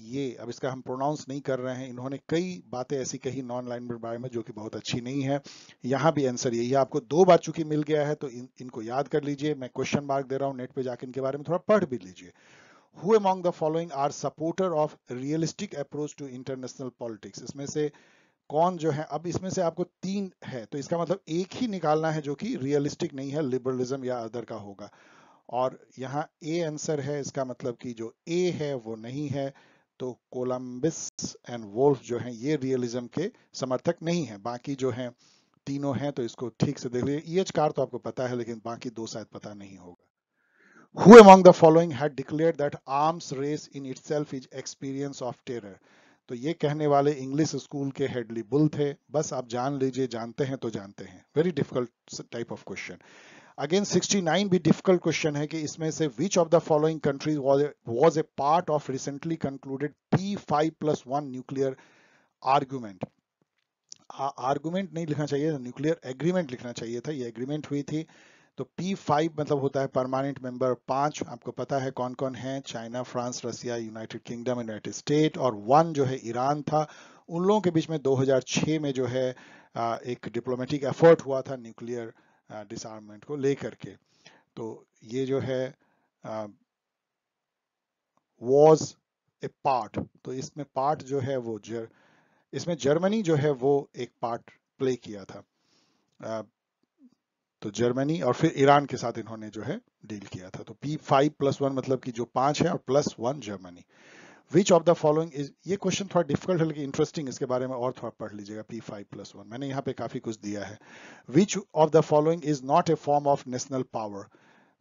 ये, अब इसका हम प्रोनाउंस नहीं कर रहे हैं, इन्होंने कई बातें ऐसी कही नॉन अलाइनमेंट बारे में जो कि बहुत अच्छी नहीं है। यहाँ भी आंसर यही है, आपको दो बार चूंकि मिल गया है तो इन, इनको याद कर लीजिए। मैं क्वेश्चन मार्क दे रहा हूँ, नेट पे जाकर इनके बारे में थोड़ा पढ़ भी लीजिए। Who among the following are supporter of realistic approach to international politics? इसमें से कौन जो है, अब इसमें से आपको तीन है तो इसका मतलब एक ही निकालना है जो कि रियलिस्टिक नहीं है, लिबरलिज्म या अदर का होगा। और यहाँ ए आंसर है, इसका मतलब कि जो ए है वो नहीं है, तो कोलम्बिस एंड वोल्फ जो है ये रियलिज्म के समर्थक नहीं है। बाकी जो है तीनों हैं, तो इसको ठीक से देख लीजिए। ई एच कार तो आपको पता है, लेकिन बाकी दो शायद पता नहीं होगा। Who among the following had declared that arms race in itself is experience of terror? तो ये कहने वाले इंग्लिश स्कूल के हेडली बुल थे। बस आप जान लीजिए, जानते हैं तो जानते हैं। Very difficult type of question. Again, sixty-nine भी difficult question है कि इसमें से which of the following countries was a, was a part of recently concluded P five plus one nuclear argument? Argument नहीं लिखना चाहिए था, न्यूक्लियर एग्रीमेंट लिखना चाहिए था, ये एग्रीमेंट हुई थी। तो P फाइव मतलब होता है परमानेंट मेंबर पांच, आपको पता है कौन कौन है, China, France, Russia, United Kingdom, United State, और वन जो है ईरान था। उन लोगों के बीच में दो हज़ार छह में जो है एक डिप्लोमेटिक एफर्ट हुआ था न्यूक्लियर डिसआर्ममेंट को लेकर के। तो ये जो है वॉज ए पार्ट, तो इसमें पार्ट जो है वो जर, इसमें जर्मनी जो है वो एक पार्ट प्ले किया था। आ, तो जर्मनी और फिर ईरान के साथ इन्होंने जो है डील किया था। तो P फाइव प्लस वन मतलब कि जो पांच है और plus one Germany. Which of the following is, ये क्वेश्चन थोड़ा डिफिकल्ट है लेकिन इंटरेस्टिंग, इसके बारे में और थोड़ा पढ़ लीजिएगा। P फाइव प्लस वन मैंने यहाँ पे काफी कुछ दिया है। Which of the following is not a form of national power,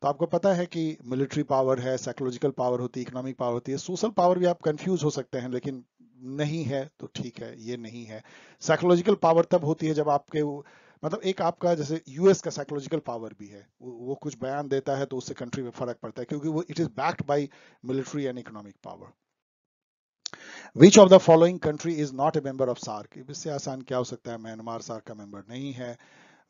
तो आपको पता है कि मिलिट्री पावर है, साइकोलॉजिकल पावर होती है, इकोनॉमिक पावर होती है, सोशल पावर भी आप कंफ्यूज हो सकते हैं लेकिन नहीं है तो ठीक है, ये नहीं है। साइकोलॉजिकल पावर तब होती है जब आपके मतलब एक आपका जैसे यूएस का साइकोलॉजिकल पावर भी है, वो, वो कुछ बयान देता है तो उससे कंट्री में फर्क पड़ता है क्योंकि वो it is backed by military and economic power. Which of the following country is not a member of SAARC? इससे आसान क्या हो सकता है, म्यांमार सार्क का मेंबर नहीं है।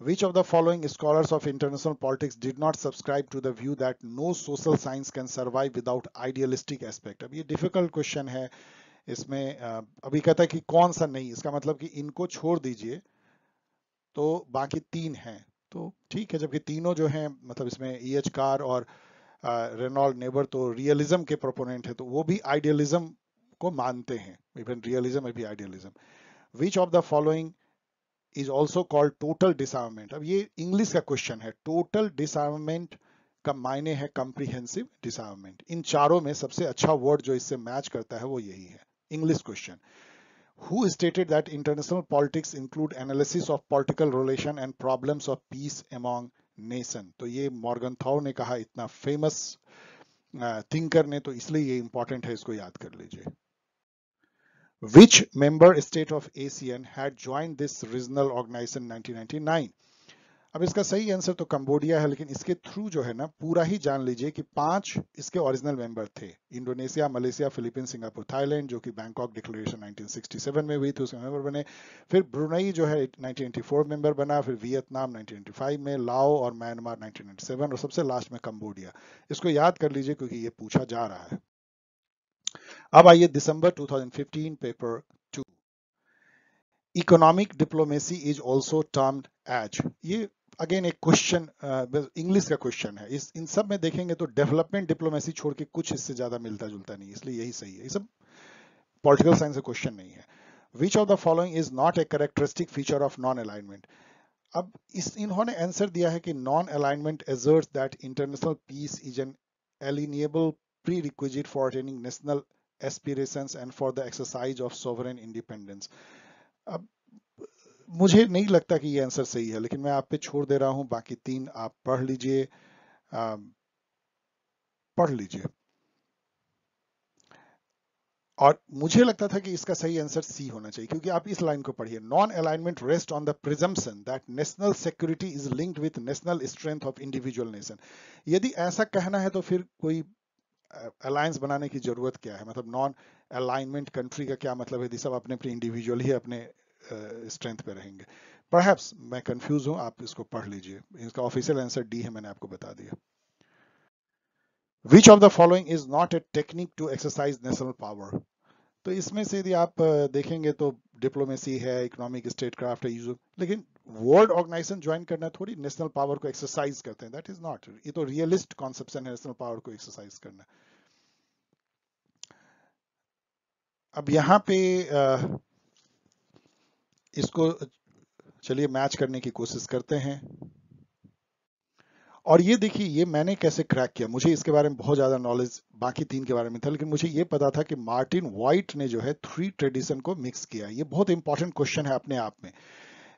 Which of the following scholars of international politics did not subscribe to the view that no social science can survive without idealistic aspect? अब ये difficult question है, इसमें अभी कहता है कि कौन सा नहीं, इसका मतलब कि इनको छोड़ दीजिए तो बाकी तीन हैं, तो ठीक है, जबकि तीनों जो हैं मतलब इसमें ई एच कार और रेनॉल्ड नेबर तो रियलिज्म के प्रोपोनेंट है, तो वो भी आइडियलिज्म को मानते हैं, इवन रियलिज्म में भी idealism. Which of the following is also called total disarmament, अब ये इंग्लिश का क्वेश्चन है। टोटल डिसआर्ममेंट का मायने है कॉम्प्रिहेंसिव डिसआर्ममेंट। इन चारों में सबसे अच्छा वर्ड जो इससे मैच करता है वो यही है, English question. Who stated that international politics include analysis of political relation and problems of peace among nation? तो ये मॉर्गनथाउ ने कहा, इतना फेमस थिंकर ने, तो इसलिए ये इंपॉर्टेंट है, इसको याद कर लीजिए। Which member state of ASEAN had joined this regional organization nineteen ninety-nine? अब इसका सही आंसर तो कंबोडिया है लेकिन इसके थ्रू जो है ना पूरा ही जान लीजिए कि पांच इसके ओरिजिनल मेंबर थे, Indonesia, Malaysia, Philippines, Singapore, Thailand, जो कि बैंकॉक डिक्लेरेशन उन्नीस सौ सरसठ में हुई थी उसके मेंबर बने, फिर ब्रुनई जो है उन्नीस सौ चौरासी मेंबर बना, फिर वियतनाम उन्नीस सौ पचानवे में, लाओ और म्यांमार उन्नीस सौ सत्तानवे और सबसे लास्ट में कंबोडिया। इसको याद कर लीजिए क्योंकि ये पूछा जा रहा है। अब आइए दिसंबर दो हज़ार पंद्रह paper two, economic diplomacy is also termed as, ये अगेन एक क्वेश्चन, इंग्लिश का क्वेश्चन है। इस इन सब में देखेंगे तो डेवलपमेंट डिप्लोमेसी छोड़ के कुछ इससे ज्यादा मिलता जुलता नहीं, इसलिए यही सही है, ये सब पॉलिटिकल साइंस का क्वेश्चन नहीं है। Which of the following is not a characteristic feature of non alignment, अब इस इन्होंने आंसर दिया है कि non alignment asserts that international peace is an alienable prerequisite for attaining national aspirations and for the exercise of sovereign independence. अब मुझे नहीं लगता कि ये आंसर सही है लेकिन मैं आप पे छोड़ दे रहा हूं, बाकी तीन आप पढ़ लीजिए, पढ़ लीजिए। और मुझे लगता था कि इसका सही आंसर सी होना चाहिए क्योंकि आप इस लाइन को पढ़िए, non alignment rest on the presumption that national security is linked with national strength of individual nation. यदि ऐसा कहना है तो फिर कोई अलायंस बनाने की जरूरत क्या है, मतलब नॉन अलाइनमेंट कंट्री का क्या मतलब है, यदि सब अपने अपने इंडिविजुअल ही अपने स्ट्रेंथ uh, पे रहेंगे। परहैप्स मैं कंफ्यूज हूं, आप इसको पढ़ लीजिए, इसका ऑफिशियल आंसर डी है, मैंने आपको बता दिया। Which of the following is not a technique to exercise national power, तो इसमें से यदि आप देखेंगे तो डिप्लोमेसी है, इकोनॉमिक स्टेटक्राफ्ट है, यूज, लेकिन वर्ल्ड ऑर्गेनाइजेशन ज्वाइन करना थोड़ी नेशनल पावर को एक्सरसाइज करते हैं, दैट इज नॉट, ये तो रियलिस्ट कॉन्सेप्शन है नेशनल पावर को एक्सरसाइज करना। अब यहाँ पे uh, इसको चलिए मैच करने की कोशिश करते हैं। और ये देखिए ये मैंने कैसे क्रैक किया, मुझे इसके बारे में बहुत ज्यादा नॉलेज बाकी तीन के बारे में था लेकिन मुझे ये पता था कि मार्टिन वाइट ने जो है थ्री ट्रेडिशन को मिक्स किया। ये बहुत इंपॉर्टेंट क्वेश्चन है अपने आप में,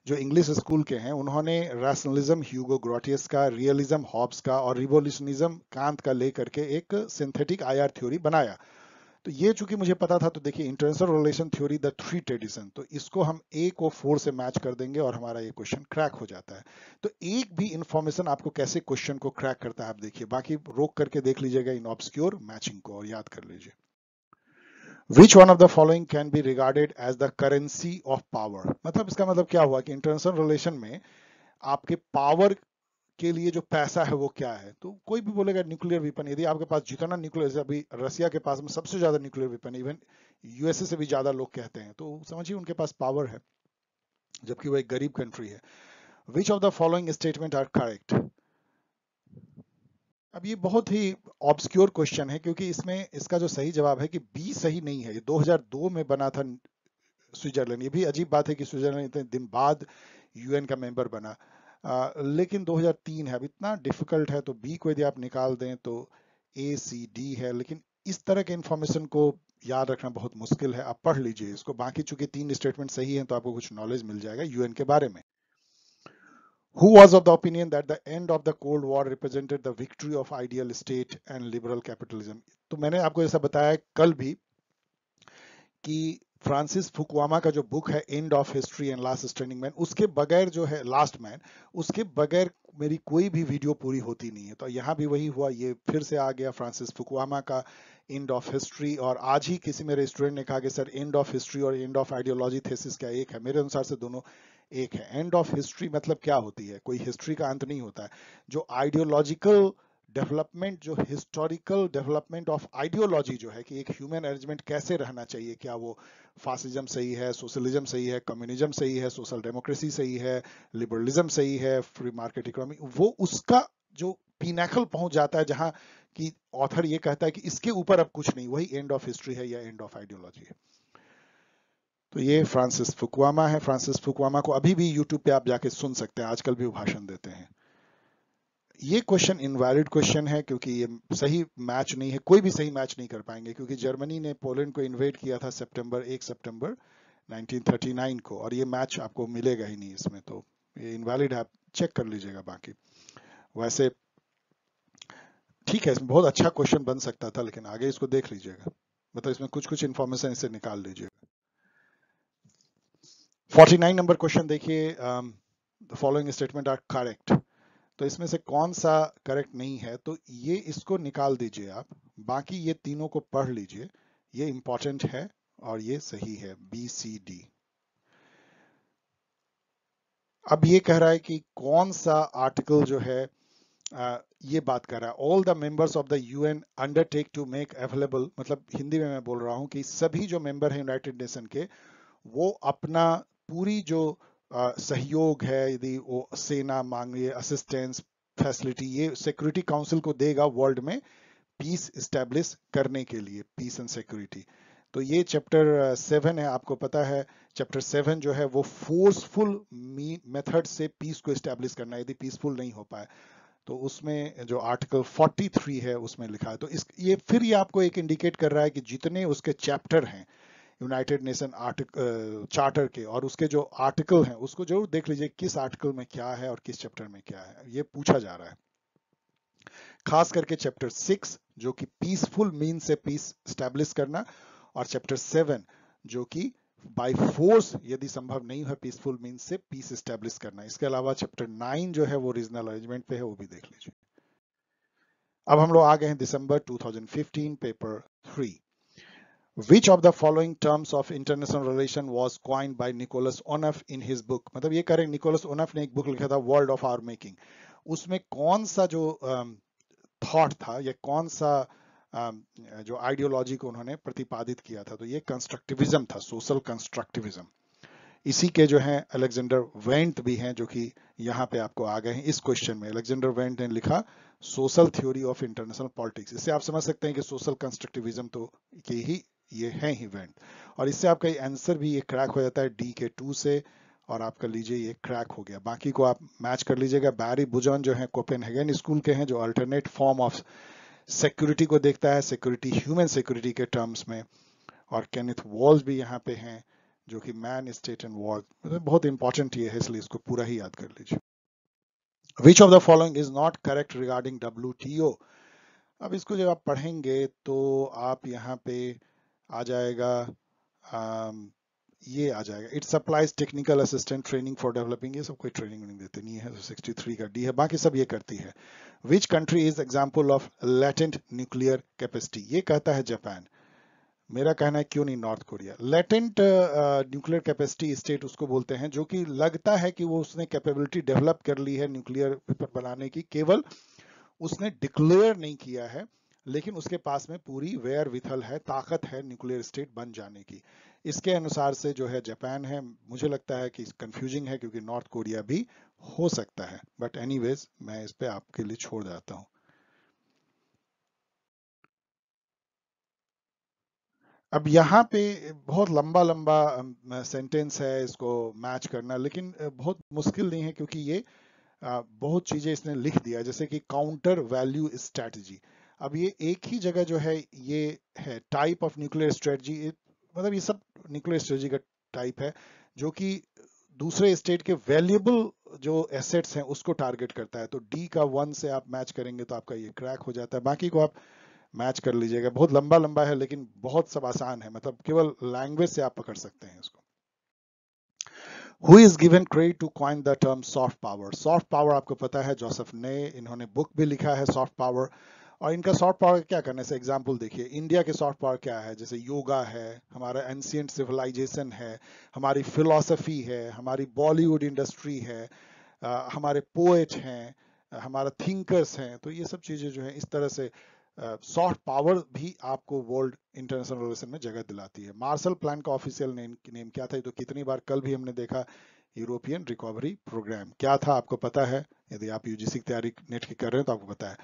जो इंग्लिश स्कूल के हैं उन्होंने रैशनलिज्म ह्यूगो ग्रोटियस का, रियलिज्म हॉब्स का और रिवोल्यूशनिज्म कांत का लेकर के एक सिंथेटिक आई आर थ्योरी बनाया। तो ये चूंकि मुझे पता था, तो देखिए internal relation theory the three tradition, तो इसको हम ए को फोर से मैच कर देंगे और हमारा ये क्वेश्चन क्रैक हो जाता है। तो एक भी इंफॉर्मेशन आपको कैसे क्वेश्चन को क्रैक करता है आप देखिए, बाकी रोक करके देख लीजिएगा इन ऑब्सक्योर मैचिंग को और याद कर लीजिए। Which one of the following can be regarded as the currency of power? मतलब इसका मतलब क्या हुआ कि इंटरनेशनल रिलेशन में आपके पावर के लिए जो पैसा है वो क्या है। तो कोई भी बोलेगा न्यूक्लियर वेपन, यदि आपके पास जितना न्यूक्लियर, अभी रसिया के पास में सबसे ज्यादा न्यूक्लियर वेपन, इवन यूएसए से भी ज्यादा लोग कहते हैं, तो समझिए उनके पास पावर है जबकि वो एक गरीब कंट्री है। Which of the following statement are correct? अब ये बहुत ही ऑब्सक्योर क्वेश्चन है क्योंकि इसमें इसका जो सही जवाब है कि बी सही नहीं है। ये दो हज़ार दो में बना था स्विट्जरलैंड, ये भी अजीब बात है कि स्विट्जरलैंड इतने दिन बाद यूएन का मेंबर बना, आ, लेकिन दो हज़ार तीन है। अब इतना डिफिकल्ट है तो बी को यदि आप निकाल दें तो ए सी डी है, लेकिन इस तरह के इंफॉर्मेशन को याद रखना बहुत मुश्किल है। आप पढ़ लीजिए इसको, बाकी चूंकि तीन स्टेटमेंट सही है तो आपको कुछ नॉलेज मिल जाएगा यूएन के बारे में। Who was of the opinion that the end of the Cold War represented the victory of ideal state and liberal capitalism? तो मैंने आपको जैसा बताया कल भी कि फ्रांसिस फुकुआमा का जो बुक है end of history and last standing man, उसके बगैर जो है लास्ट मैन, उसके बगैर मेरी कोई भी वीडियो पूरी होती नहीं है। तो यहाँ भी वही हुआ, ये फिर से आ गया फ्रांसिस फुकुआमा का एंड ऑफ हिस्ट्री। और आज ही किसी मेरे स्टूडेंट ने कहा कि सर एंड ऑफ हिस्ट्री और एंड ऑफ आइडियोलॉजी थीसिस क्या एक है? मेरे अनुसार से दोनों एक है। एंड ऑफ हिस्ट्री मतलब क्या होती है? कोई हिस्ट्री का अंत नहीं होता है, जो आइडियोलॉजिकल डेवलपमेंट, जो हिस्टोरिकल डेवलपमेंट ऑफ आइडियोलॉजी जो है कि एक ह्यूमन अरेंजमेंट कैसे रहना चाहिए, क्या वो फासिज्म सही है, सोशलिज्म सही है, कम्युनिज्म सही है, सोशल डेमोक्रेसी सही है, लिबरलिज्म सही है, फ्री मार्केट इकोनॉमी, वो उसका जो पिनाकल पहुंच जाता है जहां कि ऑथर ये कहता है कि इसके ऊपर अब कुछ नहीं, वही एंड ऑफ हिस्ट्री है या एंड ऑफ आइडियोलॉजी है। तो ये फ्रांसिस फुकुआमा है। फ्रांसिस फुकुआमा को अभी भी यूट्यूब पे आप जाके सुन सकते हैं, आजकल भी वो भाषण देते हैं। ये क्वेश्चन इनवैलिड क्वेश्चन है क्योंकि ये सही मैच नहीं है, कोई भी सही मैच नहीं कर पाएंगे क्योंकि जर्मनी ने पोलैंड को इन्वेड किया था सितंबर एक सितंबर नाइनटीन थर्टी नाइन को, और ये मैच आपको मिलेगा ही नहीं इसमें, तो ये इनवैलिड है, आप चेक कर लीजिएगा। बाकी वैसे ठीक है, इसमें बहुत अच्छा क्वेश्चन बन सकता था, लेकिन आगे इसको देख लीजिएगा, मतलब इसमें कुछ कुछ इन्फॉर्मेशन इसे निकाल लीजिएगा। उनचास नंबर क्वेश्चन देखिए, the following statement are correct, तो इसमें से कौन सा करेक्ट नहीं है? तो ये इसको निकाल दीजिए आप, बाकी ये तीनों को पढ़ लीजिए, ये इंपॉर्टेंट है और ये सही है बी सी डी। अब ये कह रहा है कि कौन सा आर्टिकल जो है आ, ये बात कर रहा है, all the members of the UN undertake to make available, मतलब हिंदी में मैं बोल रहा हूँ कि सभी जो मेंबर हैं यूनाइटेड नेशन के, वो अपना पूरी जो आ, सहयोग है, यदि वो सेना मांगे, असिस्टेंस, फैसिलिटी, ये सिक्योरिटी काउंसिल को देगा वर्ल्ड में पीस एस्टेब्लिश करने के लिए, पीस एंड सिक्योरिटी। तो ये चैप्टर सेवन है, आपको पता है चैप्टर सेवन जो है वो फोर्सफुल मेथड से पीस को एस्टेब्लिश करना, यदि पीसफुल नहीं हो पाए तो उसमें जो आर्टिकल तैंतालीस है उसमें लिखा है। तो इस ये फिर ये आपको एक इंडिकेट कर रहा है कि जितने उसके चैप्टर हैं यूनाइटेड नेशन आर्टिकल चार्टर के, और उसके जो आर्टिकल हैं उसको जरूर देख लीजिए किस आर्टिकल में क्या है और किस चैप्टर में क्या है, ये पूछा जा रहा है। खास करके चैप्टर सिक्स जो कि पीसफुल मीन से पीस एस्टेब्लिश करना, और चैप्टर सेवन जो कि बाय फोर्स यदि संभव नहीं है पीसफुल मीन से पीस एस्टेब्लिश करना। इसके अलावा चैप्टर नाइन जो है वो रीजनल अरेंजमेंट पे है, वो भी देख लीजिए। अब हम लोग आ गए हैं दिसंबर दो हज़ार पंद्रह paper three. Which of the following terms of international relation was coined by Nicholas Onuf in his book? मतलब ये करें, निकोलस ओनफ ने एक बुक लिखा था वर्ल्ड ऑफ आवर मेकिंग, उसमें कौन सा जो थॉट um, था या कौन सा um, जो आइडियोलॉजी को उन्होंने प्रतिपादित किया था? तो ये कंस्ट्रक्टिविज्म था, सोशल कंस्ट्रक्टिविज्म। इसी के जो हैं अलेक्जेंडर वेंट भी हैं, जो कि यहाँ पे आपको आ गए हैं इस क्वेश्चन में। अलेक्जेंडर वेंट ने लिखा social theory of international politics, इससे आप समझ सकते हैं कि सोशल कंस्ट्रक्टिविज्म तो की ही ये है इवेंट, और इससे आपका ये आंसर भी ये क्रैक हो जाता है डी के टू से, और आपका लीजिए ये क्रैक हो गया। बाकी को आप मैच कर लीजिएगा। बैरी बुजन जो है कोपेनहेगन स्कूल के हैं, जो अल्टरनेट फॉर्म ऑफ सिक्योरिटी को देखता है, सिक्योरिटी ह्यूमन सिक्योरिटी के टर्म्स में, और केनेथ वॉल्स भी यहाँ पे हैं जो कि मैन स्टेट एंड वॉर, मतलब बहुत इंपॉर्टेंट ये है, इसलिए इसको पूरा ही याद कर लीजिए। Which of the following is not correct regarding W T O? अब इसको जब आप पढ़ेंगे तो आप यहाँ पे आ जाएगा, um, ये आ जाएगा। It supplies technical assistant training for developing, ये सब कोई ट्रेनिंग नहीं देते नहीं है, तो सिक्सटी थ्री का डी है, बाकी सब ये करती है। Which country is example of latent nuclear capacity, ये कहता है जापान। मेरा कहना है क्यों नहीं North Korea. Latent nuclear capacity state उसको बोलते हैं जो कि लगता है कि वो उसने कैपेबिलिटी डेवलप कर ली है न्यूक्लियर बनाने की, केवल उसने डिक्लेयर नहीं किया है, लेकिन उसके पास में पूरी वेयर विथल है, ताकत है न्यूक्लियर स्टेट बन जाने की। इसके अनुसार से जो है जापान है, मुझे लगता है कि कंफ्यूजिंग है क्योंकि नॉर्थ कोरिया भी हो सकता है, बट एनीवेज मैं इस पे आपके लिए छोड़ देता हूँ। अब यहाँ पे बहुत लंबा लंबा सेंटेंस है, इसको मैच करना लेकिन बहुत मुश्किल नहीं है क्योंकि ये बहुत चीजें इसने लिख दिया, जैसे कि काउंटर वैल्यू स्ट्रैटेजी। अब ये एक ही जगह जो है ये है टाइप ऑफ न्यूक्लियर स्ट्रेटजी, मतलब ये सब न्यूक्लियर स्ट्रेटजी का टाइप है जो कि दूसरे स्टेट के वैल्यूएबल जो एसेट्स हैं उसको टारगेट करता है। तो डी का वन से आप मैच करेंगे तो आपका ये क्रैक हो जाता है, बाकी को आप मैच कर लीजिएगा। बहुत लंबा लंबा है लेकिन बहुत सब आसान है, मतलब केवल लैंग्वेज से आप पकड़ सकते हैं इसको। Who is given credit to coin the term soft power? Soft power आपको पता है जोसेफ ने, इन्होंने बुक भी लिखा है सॉफ्ट पावर, और इनका सॉफ्ट पावर क्या करने से एग्जाम्पल देखिए। इंडिया के सॉफ्ट पावर क्या है, जैसे योगा है, हमारा एंशियंट सिविलाइजेशन है, हमारी फिलॉसफी है, हमारी बॉलीवुड इंडस्ट्री है, आ, हमारे पोएट हैं, हमारा थिंकर्स हैं, तो ये सब चीज़ें जो है इस तरह से सॉफ्ट पावर भी आपको वर्ल्ड इंटरनेशनल रिलेशन में जगह दिलाती है। मार्शल प्लान का ऑफिशियल नेम, नेम क्या था, तो कितनी बार कल भी हमने देखा, यूरोपियन रिकवरी प्रोग्राम क्या था आपको पता है, यदि आप यूजीसी की तैयारी नेट की कर रहे हैं तो आपको पता है।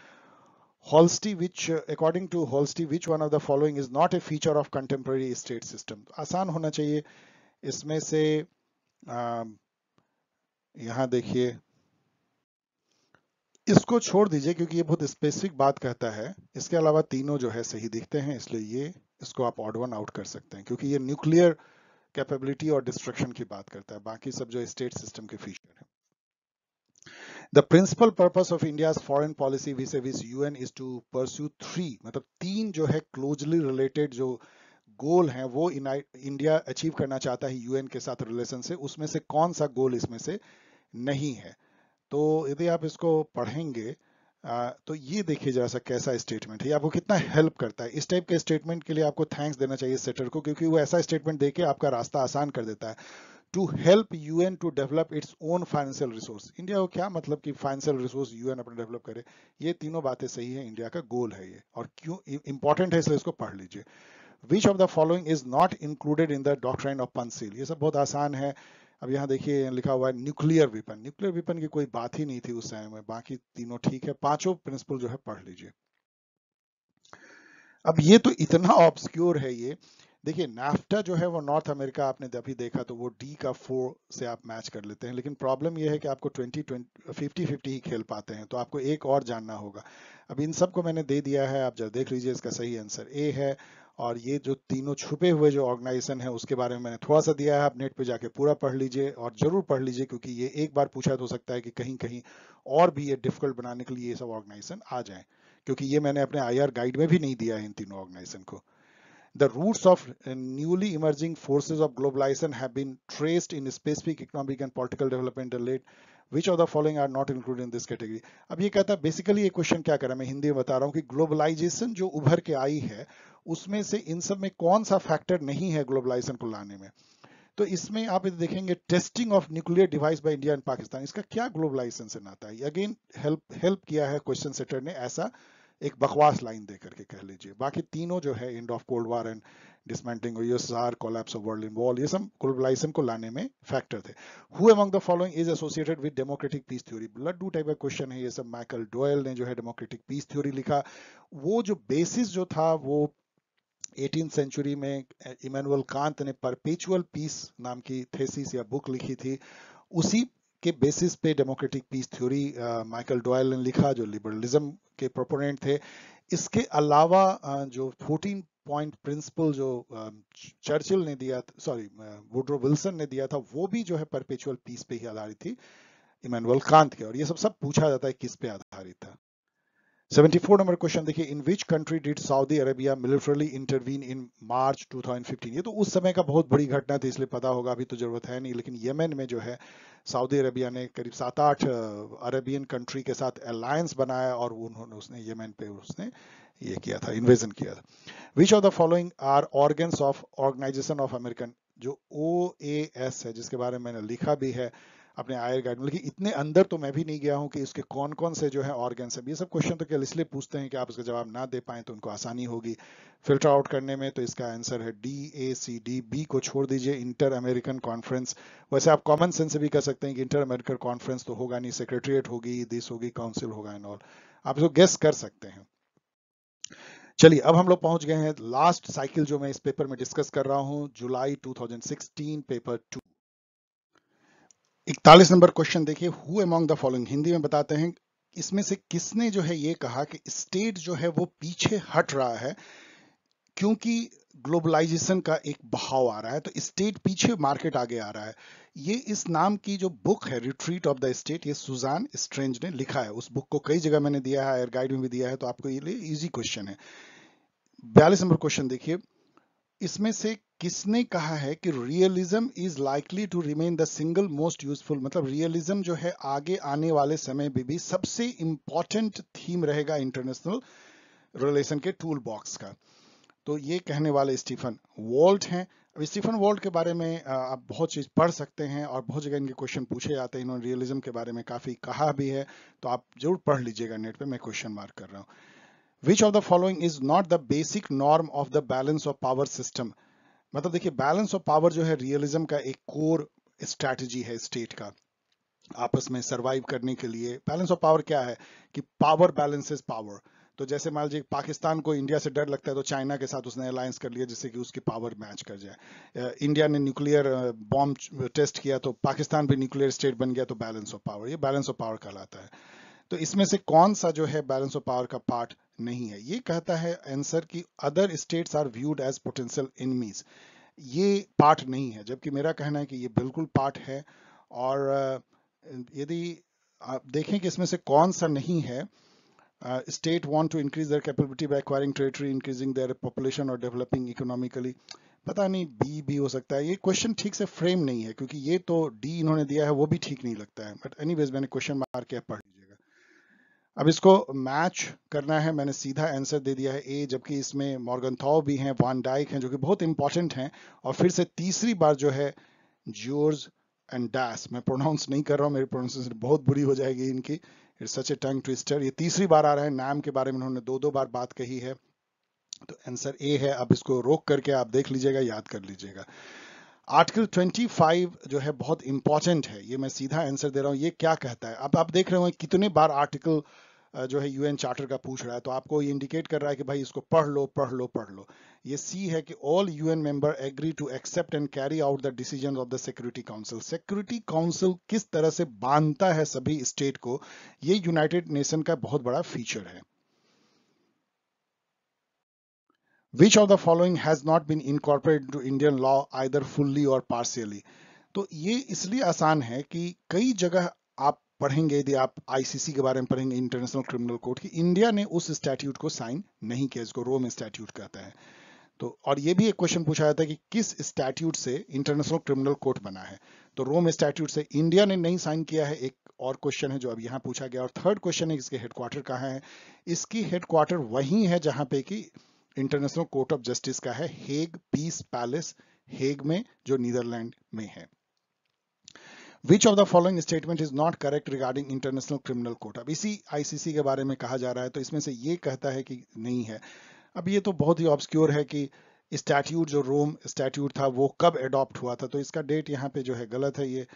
Holsti, which according to Holsti, which one of the following is not a feature of contemporary state system? आसान होना चाहिए इसमें से। यहाँ देखिए, इसको छोड़ दीजिए क्योंकि ये बहुत स्पेसिफिक बात कहता है। इसके अलावा तीनों जो है सही दिखते हैं, इसलिए ये इसको आप ऑड वन आउट कर सकते हैं क्योंकि ये न्यूक्लियर कैपेबिलिटी और डिस्ट्रक्शन की बात करता है, बाकी सब जो स्टेट सिस्टम के फीचर है। The principal purpose of India's foreign policy vis-a-vis U N is to pursue three, मतलब तीन जो है closely related जो गोल हैं वो इंडिया अचीव करना चाहता है यूएन के साथ रिलेशन से, उसमें से कौन सा गोल इसमें से नहीं है। तो यदि आप इसको पढ़ेंगे तो ये देखिए जरा सा कैसा स्टेटमेंट है, ये आपको कितना हेल्प करता है। इस टाइप के स्टेटमेंट के लिए आपको थैंक्स देना चाहिए सेटर को, क्योंकि वो ऐसा स्टेटमेंट देके आपका रास्ता आसान कर देता है। To help UN to develop its own financial resource, India को क्या मतलब कि फाइनेंशियल रिसोर्स यूएन अपने डेवलप करे, ये तीनों बातें सही है, इंडिया का गोल है ये और क्यों इंपॉर्टेंट है इसलिए इसको पढ़ लीजिए। Which of the following is not included in the doctrine of Panchsheel, ये सब बहुत आसान है। अब यहाँ देखिए लिखा हुआ है न्यूक्लियर वेपन, न्यूक्लियर वेपन की कोई बात ही नहीं थी उस समय में, बाकी तीनों ठीक है। पांचों प्रिंसिपल जो है पढ़ लीजिए। अब ये तो इतना ऑब्सक्योर है, ये देखिए नाफ्टा जो है वो नॉर्थ अमेरिका आपने अभी देखा, तो वो डी का फोर से आप मैच कर लेते हैं, लेकिन प्रॉब्लम ये है कि आपको ट्वेंटी ट्वेंटी फिफ्टी फिफ्टी ही खेल पाते हैं, तो आपको एक और जानना होगा। अब इन सब को मैंने दे दिया है, आप जरा देख लीजिए। इसका सही आंसर ए है, और ये जो तीनों छुपे हुए जो ऑर्गेनाइजेशन है उसके बारे में मैंने थोड़ा सा दिया है, आप नेट पे जाके पूरा पढ़ लीजिए और जरूर पढ़ लीजिए क्योंकि ये एक बार पूछा तो हो सकता है कि कहीं कहीं और भी ये डिफिकल्ट बनाने के लिए ये सब ऑर्गेनाइजेशन आ जाए, क्योंकि ये मैंने अपने आई आर गाइड में भी नहीं दिया है इन तीनों ऑर्गेनाइजेशन को। The roots of newly emerging forces of globalization have been traced in specific economic and political development late. Which of the following are not included in this category? अब ये कहता है बेसिकली ये क्वेश्चन क्या करा, मैं हिंदी में बता रहा हूँ कि ग्लोबलाइजेशन जो उभर के आई है उसमें से इन सब में कौन सा फैक्टर नहीं है ग्लोबलाइजेशन को लाने में। तो इसमें आप देखेंगे testing of nuclear device by India and Pakistan, इसका क्या ग्लोबलाइजेशन से नाता है। अगेन हेल्प हेल्प किया है क्वेश्चन सेटर ने, ऐसा एक बकवास लाइन दे करके कह लीजिए। बाकी तीनों जो है end of cold war and dismantling USSR, collapse of Berlin wall, ये सब ग्लोबलाइजेशन को लाने में फैक्टर थे। Who among the following is associated with democratic peace theory, Laddu type का क्वेश्चन है ये सब। माइकल डोयल ने जो है डेमोक्रेटिक पीस थ्योरी लिखा, वो जो बेसिस जो था वो एटीन सेंचुरी में इमैनुअल कांत ने परपेचुअल पीस नाम की थीसिस या बुक लिखी थी, उसी के बेसिस पे democratic peace theory Michael Doyle ने लिखा जो लिबरलिज्म के प्रोपोनेंट थे। इसके अलावा uh, जो फोर्टीन पॉइंट प्रिंसिपल जो चर्चिल uh, ने दिया, सॉरी वुड्रो विल्सन ने दिया था, वो भी जो है परपेचुअल पीस पे ही आधारित थी इमैनुअल कांत के, और ये सब सब पूछा जाता है किस पे आधारित था। seventy-four नंबर क्वेश्चन देखिए, in which country did Saudi Arabia militarily intervene in March दो हज़ार पंद्रह। ये तो उस समय का बहुत बड़ी घटना थी इसलिए पता होगा, अभी तो जरूरत है नहीं। लेकिन यमन में जो है सऊदी अरेबिया ने करीब सात आठ अरेबियन कंट्री के साथ अलायंस बनाया और उन्होंने उसने यमन पे उसने ये किया था, इन्वेजन किया था। Which of the following are organs of organisation of American, जो ओ ए एस है जिसके बारे में मैंने लिखा भी है अपने आयर गाइड में, लेकिन इतने अंदर तो मैं भी नहीं गया हूं कि इसके कौन कौन से जो है ऑर्गन्स हैं। ये सब क्वेश्चन तो क्या इसलिए पूछते हैं कि आप इसका जवाब ना दे पाए तो उनको आसानी होगी फिल्टर आउट करने में। तो इसका आंसर है D A C D, B को छोड़ दीजिए, इंटर अमेरिकन कॉन्फ्रेंस। वैसे आप कॉमन सेंस से भी कह सकते हैं कि इंटर अमेरिकन कॉन्फ्रेंस तो होगा नहीं, सेक्रेटरिएट होगी, दिस होगी, काउंसिल होगा एंड ऑल, आप इसको गेस कर सकते हैं। चलिए अब हम लोग पहुंच गए हैं लास्ट साइकिल जो मैं इस पेपर में डिस्कस कर रहा हूं, जुलाई दो हज़ार सोलह पेपर टू। इकतालीस नंबर क्वेश्चन देखिए, who among the following, Hindi में बताते हैं इसमें से किसने जो है ये कहा कि स्टेट जो है वो पीछे हट रहा है क्योंकि ग्लोबलाइजेशन का एक बहाव आ रहा है, तो स्टेट पीछे मार्केट आगे आ रहा है। ये इस नाम की जो बुक है रिट्रीट ऑफ द स्टेट, ये सुजान स्ट्रेंज ने लिखा है। उस बुक को कई जगह मैंने दिया है, एयर गाइड में भी दिया है, तो आपको ये लिए इजी क्वेश्चन है। बयालीस नंबर क्वेश्चन देखिए, इसमें से किसने कहा है कि realism is likely to remain the single most useful, मतलब रियलिज्म जो है आगे आने वाले समय में भी, भी सबसे इंपॉर्टेंट थीम रहेगा इंटरनेशनल रिलेशन के टूल बॉक्स का। तो ये कहने वाले स्टीफन वॉल्ट हैं। अब स्टीफन वॉल्ट के बारे में आप बहुत चीज पढ़ सकते हैं और बहुत जगह इनके क्वेश्चन पूछे जाते हैं, इन्होंने रियलिज्म के बारे में काफी कहा भी है, तो आप जरूर पढ़ लीजिएगा नेट पे, मैं क्वेश्चन मार्क कर रहा हूँ। Which of the following is not the basic norm of the balance of power system, मतलब देखिए बैलेंस ऑफ पावर जो है रियलिज्म का एक कोर स्ट्रैटेजी है स्टेट का आपस में सर्वाइव करने के लिए। बैलेंस ऑफ पावर क्या है कि पावर बैलेंसेस पावर, तो जैसे मान लीजिए पाकिस्तान को इंडिया से डर लगता है तो चाइना के साथ उसने अलायंस कर लिया जिससे कि उसकी पावर मैच कर जाए। इंडिया ने न्यूक्लियर बॉम्ब टेस्ट किया तो पाकिस्तान भी न्यूक्लियर स्टेट बन गया, तो बैलेंस ऑफ पावर, ये बैलेंस ऑफ पावर कहलाता है। तो इसमें से कौन सा जो है बैलेंस ऑफ पावर का पार्ट नहीं है। ये कहता है आंसर कि other states are viewed as potential enemies, ये पार्ट नहीं है, जबकि मेरा कहना है कि ये बिल्कुल पार्ट है। और यदि आप देखें कि इसमें से कौन सा नहीं है, state want to increase their capability by acquiring territory, increasing their population और डेवलपिंग इकोनॉमिकली, पता नहीं बी भी हो सकता है। ये क्वेश्चन ठीक से फ्रेम नहीं है क्योंकि ये तो डी इन्होंने दिया है वो भी ठीक नहीं लगता है, बट एनीवेज मैंने क्वेश्चन मार्क किया, पढ़ लीजिएगा। अब इसको मैच करना है, मैंने सीधा आंसर दे दिया है ए, जबकि इसमें मॉर्गनथाउ भी हैं, वान डाइक हैं जो कि बहुत इंपॉर्टेंट हैं, और फिर से तीसरी बार जो है जॉर्ज एंड डैश, मैं प्रोनाउंस नहीं कर रहा हूँ, मेरी प्रोनाउंसिएशन बहुत बुरी हो जाएगी इनकी, it's such A tongue twister. ये तीसरी बार आ रहा है, नाम के बारे में उन्होंने दो दो बार बात कही है, तो आंसर ए है। अब इसको रोक करके आप देख लीजिएगा, याद कर लीजिएगा। आर्टिकल पच्चीस जो है बहुत इंपॉर्टेंट है, ये मैं सीधा आंसर दे रहा हूँ। ये क्या कहता है, अब आप देख रहे हो कितने बार आर्टिकल जो है यूएन चार्टर का पूछ रहा है, तो आपको ये इंडिकेट कर रहा है कि भाई इसको पढ़ लो पढ़ लो पढ़ लो। ये सी है कि all UN member agree to accept and carry out the decision of the security council, security council किस तरह से बांधता है सभी स्टेट को, ये यूनाइटेड नेशन का बहुत बड़ा फीचर है। Which of the following has not been incorporated to Indian law either fully और पार्शियली, तो ये इसलिए आसान है कि कई जगह आप पढ़ेंगे, यदि आप आईसीसी के बारे में पढ़ेंगे, इंटरनेशनल क्रिमिनल कोर्ट, की इंडिया ने उस स्टैट्यूट को साइन नहीं किया, इसको रोम स्टैट्यूट कहता है। तो और ये भी एक क्वेश्चन पूछा जाता है कि किस स्टैट्यूट से इंटरनेशनल क्रिमिनल कोर्ट बना है, तो रोम स्टैट्यूट से इंडिया ने नहीं साइन किया है, एक और क्वेश्चन है जो अब यहाँ पूछा गया। और थर्ड क्वेश्चन है इसके हेडक्वार्टर कहाँ है, इसकी हेडक्वार्टर वही है जहाँ पे कि इंटरनेशनल कोर्ट ऑफ जस्टिस का है, हेग पीस पैलेस हेग में, जो नीदरलैंड में है। Which of the following statement is not correct regarding International Criminal Court? अब इसी आईसीसी के बारे में कहा जा रहा है, तो इसमें से ये कहता है कि नहीं है। अब ये तो बहुत ही ऑब्सक्योर है कि स्टैट्यूट जो रोम स्टैट्यूट था वो कब एडॉप्ट हुआ था, तो इसका डेट यहाँ पे जो है गलत है। ये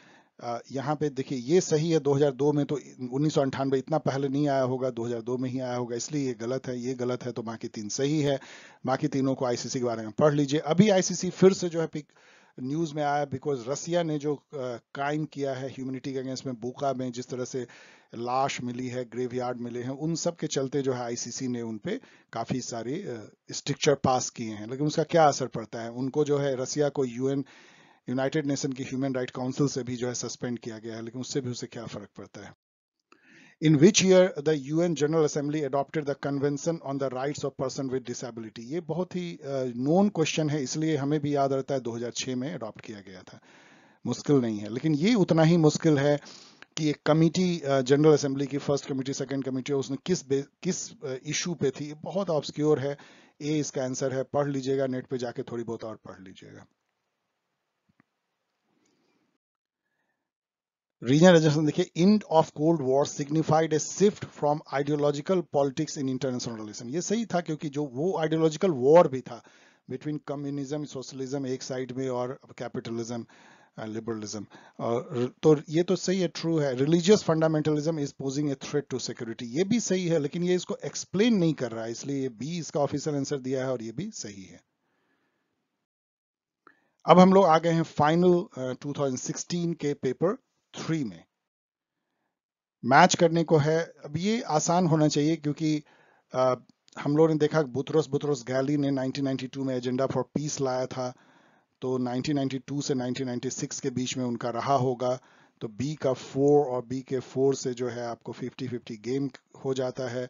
यहाँ पे देखिए ये सही है दो हज़ार दो में, तो उन्नीस सौ अंठानवे इतना पहले नहीं आया होगा, दो हज़ार दो में ही आया होगा, इसलिए ये गलत है। ये गलत है तो बाकी तीन सही है, बाकी तीनों को आईसीसी के बारे में पढ़ लीजिए। अभी आईसीसी फिर से जो है न्यूज में आया बिकॉज रसिया ने जो क्राइम किया है ह्यूमैनिटी के अगेंस्ट में, बुका में जिस तरह से लाश मिली है, ग्रेवयार्ड मिले हैं, उन सब के चलते जो है आईसीसी ने उन पे काफी सारे स्ट्रिक्चर पास किए हैं। लेकिन उसका क्या असर पड़ता है, उनको जो है रसिया को यूएन यूनाइटेड नेशन की ह्यूमन राइट काउंसिल से भी जो है सस्पेंड किया गया है, लेकिन उससे भी उसे क्या फर्क पड़ता है। In which year the U N General Assembly adopted the Convention on the Rights of Person with Disability? ये बहुत ही नोन क्वेश्चन है, इसलिए हमें भी याद रहता है दो हज़ार छह में अडॉप्ट किया गया था। मुश्किल नहीं है, लेकिन ये उतना ही मुश्किल है कि एक कमिटी जनरल असेंबली की फर्स्ट कमेटी सेकंड कमेटी उसने किस किस इशू पे थी, बहुत ऑब्सक्योर है। ए इसका आंसर है, पढ़ लीजिएगा नेट पे जाके थोड़ी बहुत और पढ़ लीजिएगा। रीजनल एजुकेशन देखिए, end of cold war signified a shift from ideological politics in international relation. ये सही था क्योंकि जो वो आइडियोलॉजिकल वॉर भी था बिटवीन कम्युनिज्म सोशलिज्म एक साइड में और कैपिटलिज्म लिबरलिज्म, तो ये तो सही है, ट्रू है। Religious fundamentalism is posing a threat to security, ये भी सही है, लेकिन ये इसको एक्सप्लेन नहीं कर रहा है, इसलिए ये बी इसका ऑफिशियल आंसर दिया है और ये भी सही है। अब हम लोग आ गए हैं फाइनल दो हज़ार सोलह के पेपर थ्री में, मैच करने को है। अब ये आसान होना चाहिए क्योंकि आ, हम लोगों ने देखा बुतरोस बुतरोस गैली ने उन्नीस सौ बानवे में एजेंडा फॉर पीस लाया था, तो उन्नीस सौ बानवे से उन्नीस सौ छियानवे के बीच में उनका रहा होगा, तो बी का फोर और बी के फोर से जो है आपको फिफ्टी फिफ्टी गेम हो जाता है।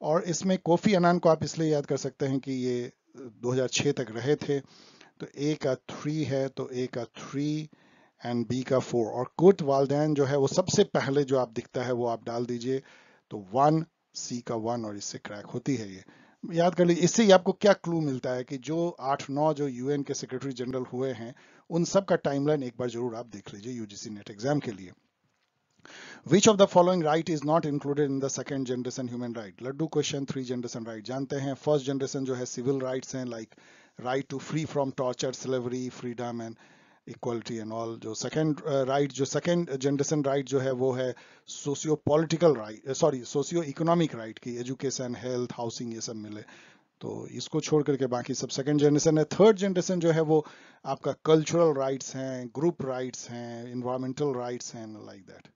और इसमें कोफी अनान को आप इसलिए याद कर सकते हैं कि ये दो हज़ार छह तक रहे थे, तो ए का थ्री है, तो ए का थ्री एंड बी का फोर। और कुट वालदैन जो है वो सबसे पहले जो आप दिखता है वो आप डाल दीजिए, तो वन, सी का वन और इससे क्रैक होती है। ये याद कर लीजिए, इससे आपको क्या क्लू मिलता है कि जो आठ नौ जो यूएन के सेक्रेटरी जनरल हुए हैं उन सब का टाइमलाइन एक बार जरूर आप देख लीजिए यूजीसी नेट एग्जाम के लिए। Which of the following right is not included in the second generation human right? Laddu question three generation right जानते हैं। फर्स्ट जनरेशन जो है सिविल राइट्स हैं, like right to free from torture slavery freedom and equality and all. जो सेकंड राइट जो सेकंड जनरेशन राइट जो है वो है socio political right, sorry socio economic right की एजुकेशन हेल्थ हाउसिंग ये सब मिले, तो इसको छोड़ करके बाकी सब सेकंड जनरेशन है। थर्ड जनरेशन जो है वो आपका कल्चरल राइट्स हैं, ग्रुप राइट्स हैं, इन्वायरमेंटल राइट्स हैं, like that.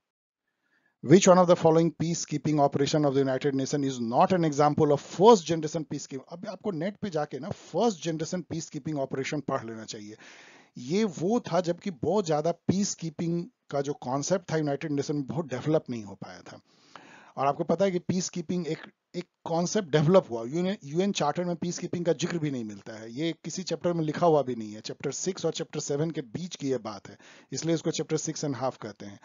Which one of the following peacekeeping operation of the United Nations is not an example of first generation peacekeeping? अब आपको नेट पे जाके ना first generation peacekeeping operation पढ़ लेना चाहिए। ये वो था जबकि बहुत ज्यादा पीसकीपिंग का जो कॉन्सेप्ट था यूनाइटेड नेशन में बहुत डेवलप नहीं हो पाया था। और आपको पता है कि पीसकीपिंग एक एक कॉन्सेप्ट डेवलप हुआ, यूएन चार्टर में पीसकीपिंग का जिक्र भी नहीं मिलता है, ये किसी चैप्टर में लिखा हुआ भी नहीं है। चैप्टर सिक्स और चैप्टर सेवन के बीच की ये बात है, इसलिए इसको चैप्टर सिक्स एंड हाफ कहते हैं।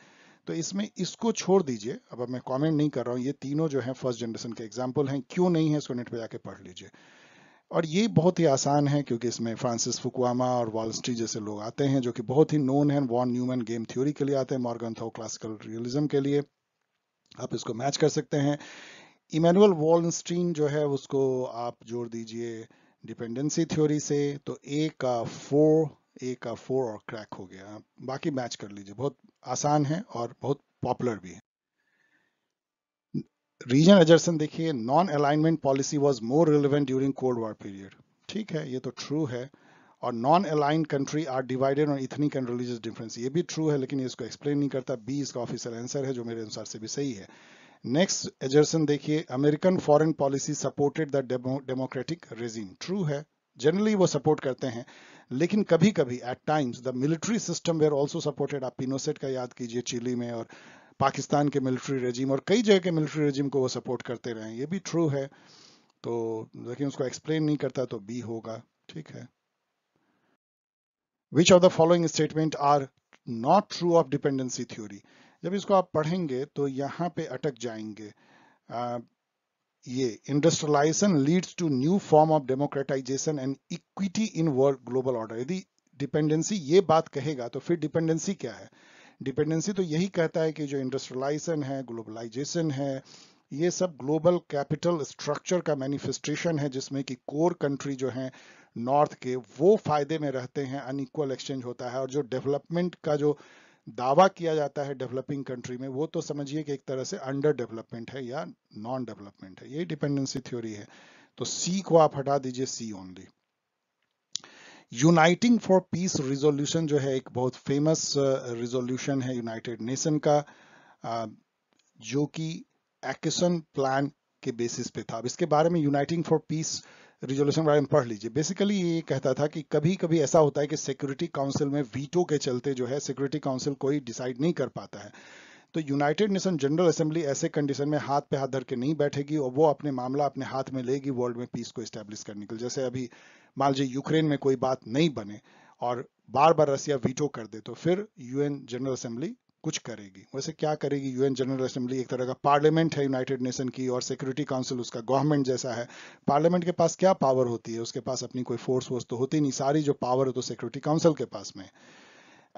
तो इसमें इसको छोड़ दीजिए। अब मैं कमेंट नहीं कर रहा हूँ, ये तीनों जो है फर्स्ट जनरेशन के एग्जाम्पल हैं। क्यों नहीं है इसको नेट पर जाके पढ़ लीजिए। और ये बहुत ही आसान है क्योंकि इसमें फ्रांसिस फुकुआमा और वालस्ट्री जैसे लोग आते हैं जो कि बहुत ही नोन हैं, वॉन न्यूमन गेम थ्योरी के लिए आते हैं, मॉर्गेंथाउ क्लासिकल रियलिज्म के लिए, आप इसको मैच कर सकते हैं। इमैनुअल वालस्टीन जो है उसको आप जोड़ दीजिए डिपेंडेंसी थ्योरी से, तो ए का फोर, ए का फोर और क्रैक हो गया। बाकी मैच कर लीजिए, बहुत आसान है और बहुत पॉपुलर भी है। रीजनल एजुकेशन देखिए, non alignment policy was more relevant during cold war period, ठीक है ये तो ट्रू है। और non aligned country are divided on ethnic and religious difference, ये भी ट्रू है, लेकिन ये इसको एक्सप्लेन नहीं करता। बी इसका ऑफिशियल आंसर है जो मेरे अनुसार से भी सही है। नेक्स्ट एजुकेशन देखिए, American foreign policy supported the democratic regime, true है, जनरली वो सपोर्ट करते हैं, लेकिन कभी कभी at times the military system were also supported. आप पिनोसेट का याद कीजिए चिली में, और पाकिस्तान के मिलिट्री रेजिम और कई जगह के मिलिट्री रेजिम को वो सपोर्ट करते रहे, ये भी ट्रू है, तो लेकिन उसको एक्सप्लेन नहीं करता, तो बी होगा, ठीक है। Which of the following statement are not true of dependency theory? जब इसको आप पढ़ेंगे तो यहाँ पे अटक जाएंगे। आ, ये industrialisation leads to new form of democratisation and equity in world global order. यदि डिपेंडेंसी ये बात कहेगा तो फिर डिपेंडेंसी क्या है? डिपेंडेंसी तो यही कहता है कि जो इंडस्ट्रियलाइजेशन है, ग्लोबलाइजेशन है, ये सब ग्लोबल कैपिटल स्ट्रक्चर का मैनिफेस्टेशन है, जिसमें कि कोर कंट्री जो है नॉर्थ के वो फायदे में रहते हैं, अनइक्वल एक्सचेंज होता है। और जो डेवलपमेंट का जो दावा किया जाता है डेवलपिंग कंट्री में, वो तो समझिए कि एक तरह से अंडर डेवलपमेंट है या नॉन डेवलपमेंट है, ये डिपेंडेंसी थ्योरी है। तो सी को आप हटा दीजिए, C only. Uniting for peace resolution जो है एक बहुत फेमस रिजोल्यूशन है यूनाइटेड नेशन का, जो कि एक्शन प्लान के बेसिस पे था। अब इसके बारे में यूनाइटिंग फॉर पीस रिजोल्यूशन के बारे में पढ़ लीजिए। बेसिकली ये कहता था कि कभी कभी ऐसा होता है कि सिक्योरिटी काउंसिल में वीटो के चलते जो है सिक्योरिटी काउंसिल कोई डिसाइड नहीं कर पाता है, तो यूनाइटेड नेशन जनरल असेंबली ऐसे कंडीशन में हाथ पे हाथ धर के नहीं बैठेगी और वो अपने मामला अपने हाथ में लेगी वर्ल्ड में पीस को एस्टेब्लिश करने के लिए। जैसे अभी मान लीजिए यूक्रेन में कोई बात नहीं बने और बार बार रसिया वीटो कर दे तो फिर यूएन जनरल असेंबली कुछ करेगी। वैसे क्या करेगी यूएन जनरल असेंबली? एक तरह का पार्लियामेंट है यूनाइटेड नेशन की और सिक्योरिटी काउंसिल उसका गवर्नमेंट जैसा है। पार्लियामेंट के पास क्या पावर होती है? उसके पास अपनी कोई फोर्स वोर्स तो होती नहीं, सारी जो पावर है तो सिक्योरिटी काउंसिल के पास में।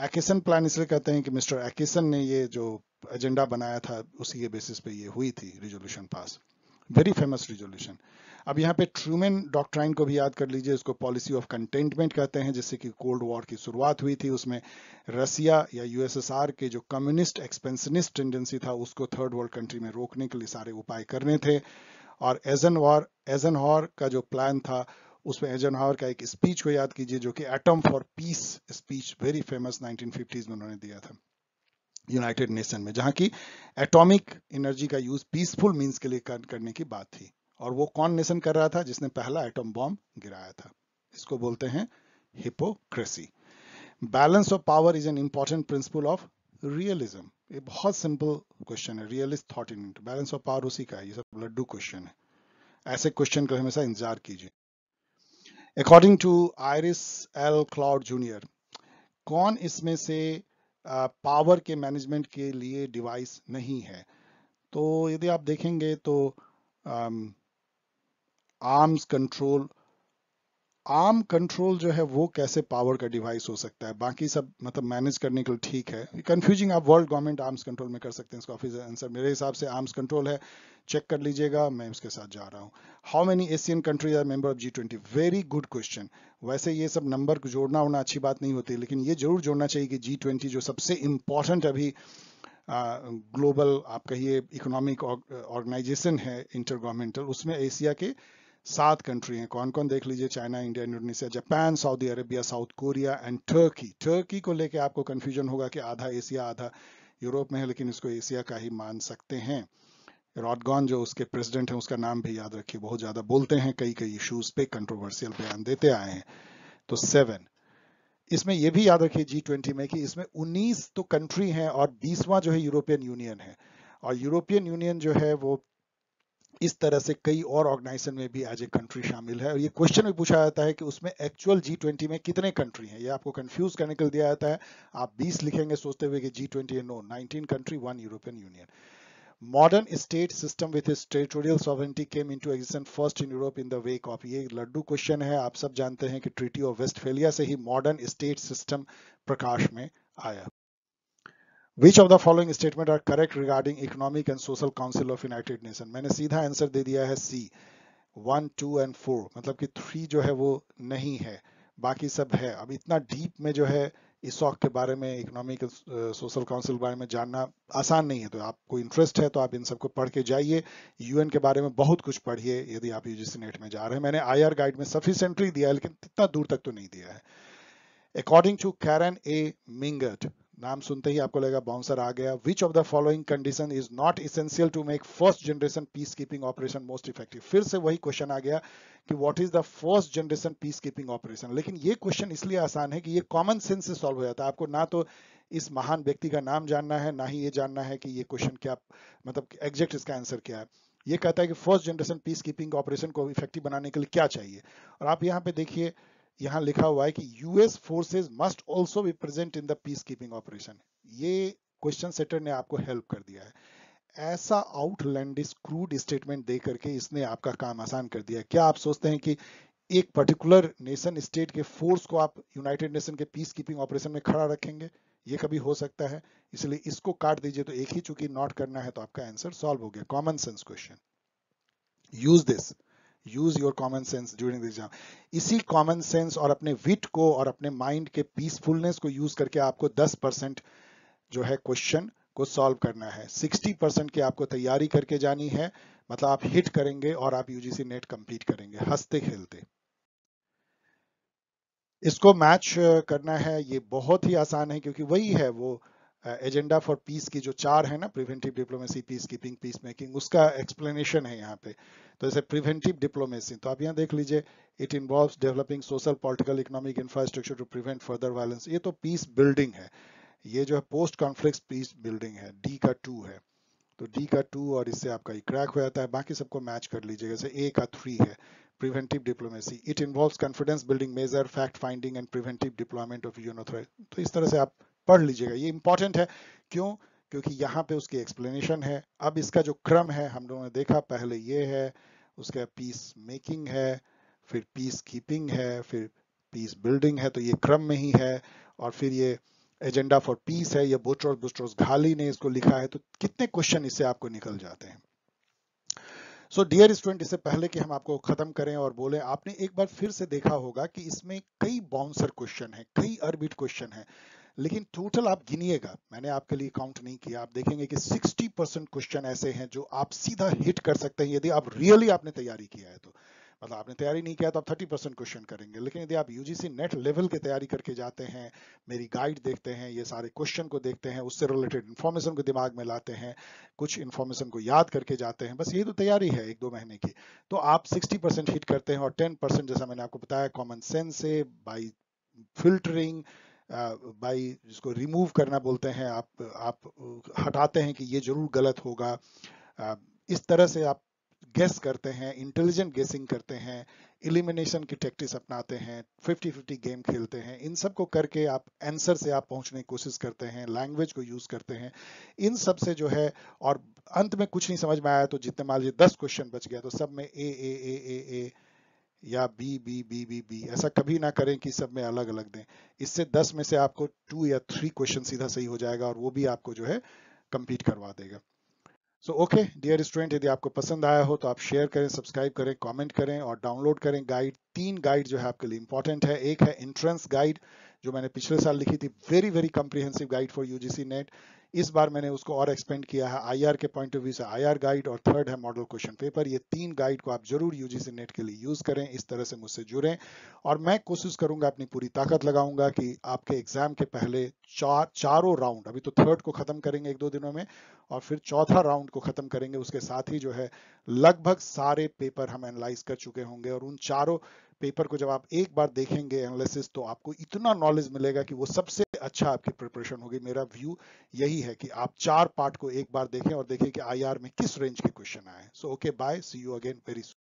एकेसन प्लान इसलिए कहते हैं कि मिस्टर एकेसन ने ये जो एजेंडा बनाया था उसी के बेसिस पे ये हुई थी resolution pass, very famous resolution. अब यहाँ पे ट्रूमैन डॉक्ट्राइन को भी याद कर लीजिए, इसको पॉलिसी ऑफ कंटेंटमेंट कहते हैं, जिससे कि कोल्ड वॉर की शुरुआत हुई थी। उसमें रसिया या यूएसएसआर के जो कम्युनिस्ट एक्सपेंशनिस्ट टेंडेंसी था उसको थर्ड वर्ल्ड कंट्री में रोकने के लिए सारे उपाय करने थे। और एजनहॉवर एजनहॉवर का जो प्लान था उसमें एजनहॉवर का एक स्पीच को याद कीजिए जो कि atom for peace speech, very famous nineteen fifties में उन्होंने दिया था यूनाइटेड नेशन में, जहां की एटॉमिक एनर्जी का यूज पीसफुल मींस के लिए करने की बात थी। और वो कौन नेशन कर रहा था? जिसने पहला एटम बॉम्ब गिराया था। इसको बोलते हैं hypocrisy. Balance of power is an important principle of realism. ये बहुत सिंपल क्वेश्चन है, realist thought in balance of power उसी का है। ये सब लड्डू क्वेश्चन है, ऐसे क्वेश्चन का हमेशा इंतजार कीजिए। According to Iris L Claude junior, कौन इसमें से पावर के मैनेजमेंट के लिए डिवाइस नहीं है? तो यदि आप देखेंगे तो आर्म्स कंट्रोल, आर्म कंट्रोल जो है वो कैसे पावर का डिवाइस हो सकता है? बाकी सब मतलब मैनेज करने के लिए ठीक है, कंफ्यूजिंग। आप वर्ल्ड गवर्नमेंट आर्म्स कंट्रोल में कर सकते हैं, इसका ऑफिस आंसर मेरे हिसाब से आर्म्स कंट्रोल है, चेक कर लीजिएगा, मैं उसके साथ जा रहा हूँ। How many Asian countries are member of G twenty? Very good question. वैसे ये सब नंबर को जोड़ना होना अच्छी बात नहीं होती, लेकिन ये जरूर जोड़ना चाहिए कि जी ट्वेंटी जो सबसे इम्पोर्टेंट अभी ग्लोबल uh, आप कहिए इकोनॉमिक ऑर्गेनाइजेशन है इंटरगवर्नमेंटल, उसमें एशिया के सात कंट्री हैं। कौन कौन देख लीजिए, China, India, Indonesia, Japan, Saudi Arabia, South Korea and Turkey. Turkey को लेके आपको कंफ्यूजन होगा कि आधा एशिया आधा यूरोप में है, लेकिन इसको एशिया का ही मान सकते हैं। रॉडगॉन जो उसके प्रेसिडेंट हैं उसका नाम भी याद रखिए, बहुत ज्यादा बोलते हैं, कई कई इशूज पे कंट्रोवर्शियल बयान देते आए हैं। तो सेवन, इसमें यह भी याद रखिए जी ट्वेंटी में कि इसमें उन्नीस तो कंट्री हैं और बीसवां जो है यूरोपियन यूनियन है। और यूरोपियन यूनियन जो है वो इस तरह से कई और ऑर्गेनाइजेशन में भी एज ए कंट्री शामिल है। और ये क्वेश्चन भी पूछा जाता है कि उसमें एक्चुअल जी ट्वेंटी में कितने कंट्री हैं, ये आपको कंफ्यूज करने के लिए दिया जाता है। आप बीस लिखेंगे सोचते हुए कि जी ट्वेंटी है, no, nineteen country, one European Union. Modern state system with its territorial sovereignty came into existence first in Europe in the wake of, ये लड्डू क्वेश्चन है, आप सब जानते हैं कि ट्रीटी ऑफ वेस्टफेलिया से ही मॉडर्न स्टेट सिस्टम प्रकाश में आया। Which of the following statement are correct regarding Economic and Social Council of United Nations? मैंने सीधा आंसर दे दिया है C, one two and four, मतलब कि थ्री जो है वो नहीं है, बाकी सब है। अब इतना डीप में जो है इसॉक के बारे में, इकोनॉमिक सोशल काउंसिल के बारे में जानना आसान नहीं है, तो आपको इंटरेस्ट है तो आप इन सबको पढ़ के जाइए। यूएन के बारे में बहुत कुछ पढ़िए यदि आप यूजीसी नेट में जा रहे हैं। मैंने आई आर गाइड में सफिशेंटली दिया है, लेकिन इतना दूर तक तो नहीं दिया है। According to Karen A Mingst, नाम सुनते ही आपको लगेगा बाउंसर आ गया। Which of the following condition is not essential to make first generation peace keeping operation most effective? फिर से वही क्वेश्चन आ गया कि what is the first generation peace keeping operation. लेकिन ये क्वेश्चन इसलिए आसान है कि ये कॉमन सेंस से सॉल्व हो जाता है। आपको ना तो इस महान व्यक्ति का नाम जानना है, ना ही ये जानना है कि ये क्वेश्चन क्या मतलब एग्जैक्ट इसका आंसर क्या है। ये कहता है कि first generation peace keeping operation को इफेक्टिव बनाने के लिए क्या चाहिए। और आप यहाँ पे देखिए, यहाँ लिखा हुआ है कि US forces must also be present in the peace keeping operation. ये क्वेश्चन सेटर ने आपको हेल्प कर दिया है। ऐसा आउटलैंडिश क्रूड स्टेटमेंट दे करके इसने आपका काम आसान कर दिया। क्या आप सोचते हैं कि एक पर्टिकुलर नेशन स्टेट के फोर्स को आप यूनाइटेड नेशन के पीस कीपिंग ऑपरेशन में खड़ा रखेंगे? ये कभी हो सकता है? इसलिए इसको काट दीजिए, तो एक ही चूंकि नॉट करना है तो आपका आंसर सॉल्व हो गया। Common sense question, use this, use your common sense during the exam. इसी कॉमन सेंस और अपने विट को और अपने माइंड के पीसफुलनेस को यूज करके आपको दस परसेंट जो है क्वेश्चन को सॉल्व करना है। साठ परसेंट की आपको तैयारी करके जानी है, मतलब आप हिट करेंगे और आप यूजीसी नेट कंप्लीट करेंगे हंसते खेलते। इसको मैच करना है, ये बहुत ही आसान है, क्योंकि वही है वो एजेंडा फॉर पीस की जो चार है ना, preventive diplomacy, peace keeping, peace making, उसका एक्सप्लेनेशन है यहाँ पे। तो जैसे प्रिवेंटिव डिप्लोमेसी, तो आप यहाँ देख लीजिए, it involves developing social, political, economic infrastructure to prevent further violence. ये तो पीस बिल्डिंग है। ये जो है पोस्ट कॉन्फ्लिक्ट पीस बिल्डिंग है, डी का टू है तो डी का टू और इससे आपका ये क्रैक हो जाता है। बाकी सबको मैच कर लीजिएगा। जैसे ए का थ्री है preventive diplomacy, it involves confidence building measure fact finding and preventive deployment of UNO threat. तो इस तरह से आप पढ़ लीजिएगा, ये इंपॉर्टेंट है। क्यों? क्योंकि यहाँ पे उसकी एक्सप्लेनेशन है। अब इसका जो क्रम है हम लोगों ने देखा, पहले ये है, उसका पीस मेकिंग है, फिर पीस कीपिंग है, फिर पीस बिल्डिंग है, तो ये क्रम में ही है। और फिर ये एजेंडा फॉर पीस है, ये बोस्ट्रोस बोस्ट्रोस घाली ने इसको लिखा है। तो कितने क्वेश्चन इससे आपको निकल जाते हैं। सो डियर स्टूडेंट, इससे पहले कि हम आपको खत्म करें और बोले, आपने एक बार फिर से देखा होगा कि इसमें कई बाउंसर क्वेश्चन है, कई ऑर्बिट क्वेश्चन है, लेकिन टोटल आप गिनिएगा, मैंने आपके लिए काउंट नहीं किया। आप देखेंगे कि साठ परसेंट क्वेश्चन ऐसे हैं जो आप सीधा हिट कर सकते हैं यदि आप रियली आपने तैयारी किया है तो। मतलब आपने तैयारी नहीं किया तो आप तीस परसेंट क्वेश्चन करेंगे, लेकिन यदि आप यूजीसी नेट लेवल की तैयारी करके जाते हैं, मेरी गाइड देखते हैं, ये सारे क्वेश्चन को देखते हैं, उससे रिलेटेड इन्फॉर्मेशन को दिमाग में लाते हैं, कुछ इन्फॉर्मेशन को याद करके जाते हैं, बस ये तो तैयारी है एक दो महीने की, तो आप साठ परसेंट हिट करते हैं। और दस परसेंट जैसा मैंने आपको बताया कॉमन सेंस से, बाई फिल्टरिंग, बाई uh, जिसको रिमूव करना बोलते हैं, आप आप हटाते हैं कि ये जरूर गलत होगा, uh, इस तरह से आप गेस करते हैं, इंटेलिजेंट गेसिंग करते हैं, एलिमिनेशन की टैक्टिक्स अपनाते हैं, फिफ्टी फिफ्टी गेम खेलते हैं, इन सब को करके आप आंसर से आप पहुंचने की कोशिश करते हैं, लैंग्वेज को यूज करते हैं, इन सब से जो है। और अंत में कुछ नहीं समझ में आया तो जितने मान लीजिए दस क्वेश्चन बच गया तो सब में ए ए ए ए ए या B B B B B, ऐसा कभी ना करें कि सब में अलग अलग दें। इससे दस में से आपको टू या थ्री क्वेश्चन सीधा सही हो जाएगा और वो भी आपको जो है कंप्लीट करवा देगा। सो ओके डियर स्टूडेंट, यदि आपको पसंद आया हो तो आप शेयर करें, सब्सक्राइब करें, कमेंट करें और डाउनलोड करें गाइड। तीन गाइड जो है आपके लिए इंपॉर्टेंट है। एक है एंट्रेंस गाइड जो मैंने पिछले साल लिखी थी, very very comprehensive guide for UGC NET. इस बार मैंने उसको और एक्सपेंड किया है आईआर के पॉइंट ऑफ व्यू से, आईआर गाइड। और थर्ड है मॉडल क्वेश्चन पेपर। ये तीन गाइड को आप जरूर यूजीसी नेट के लिए यूज करें, इस तरह से मुझसे जुड़ें और मैं कोशिश करूंगा, अपनी पूरी ताकत लगाऊंगा कि आपके एग्जाम के पहले चार चारों राउंड, अभी तो थर्ड को खत्म करेंगे एक दो दिनों में और फिर चौथा राउंड को खत्म करेंगे। उसके साथ ही जो है लगभग सारे पेपर हम एनालाइज कर चुके होंगे और उन चारों पेपर को जब आप एक बार देखेंगे एनालिसिस तो आपको इतना नॉलेज मिलेगा कि वो सबसे अच्छा आपकी प्रिपरेशन होगी। मेरा व्यू यही है कि आप चार पार्ट को एक बार देखें और देखें कि आईआर में किस रेंज के क्वेश्चन आए। So okay, bye, see you again very soon.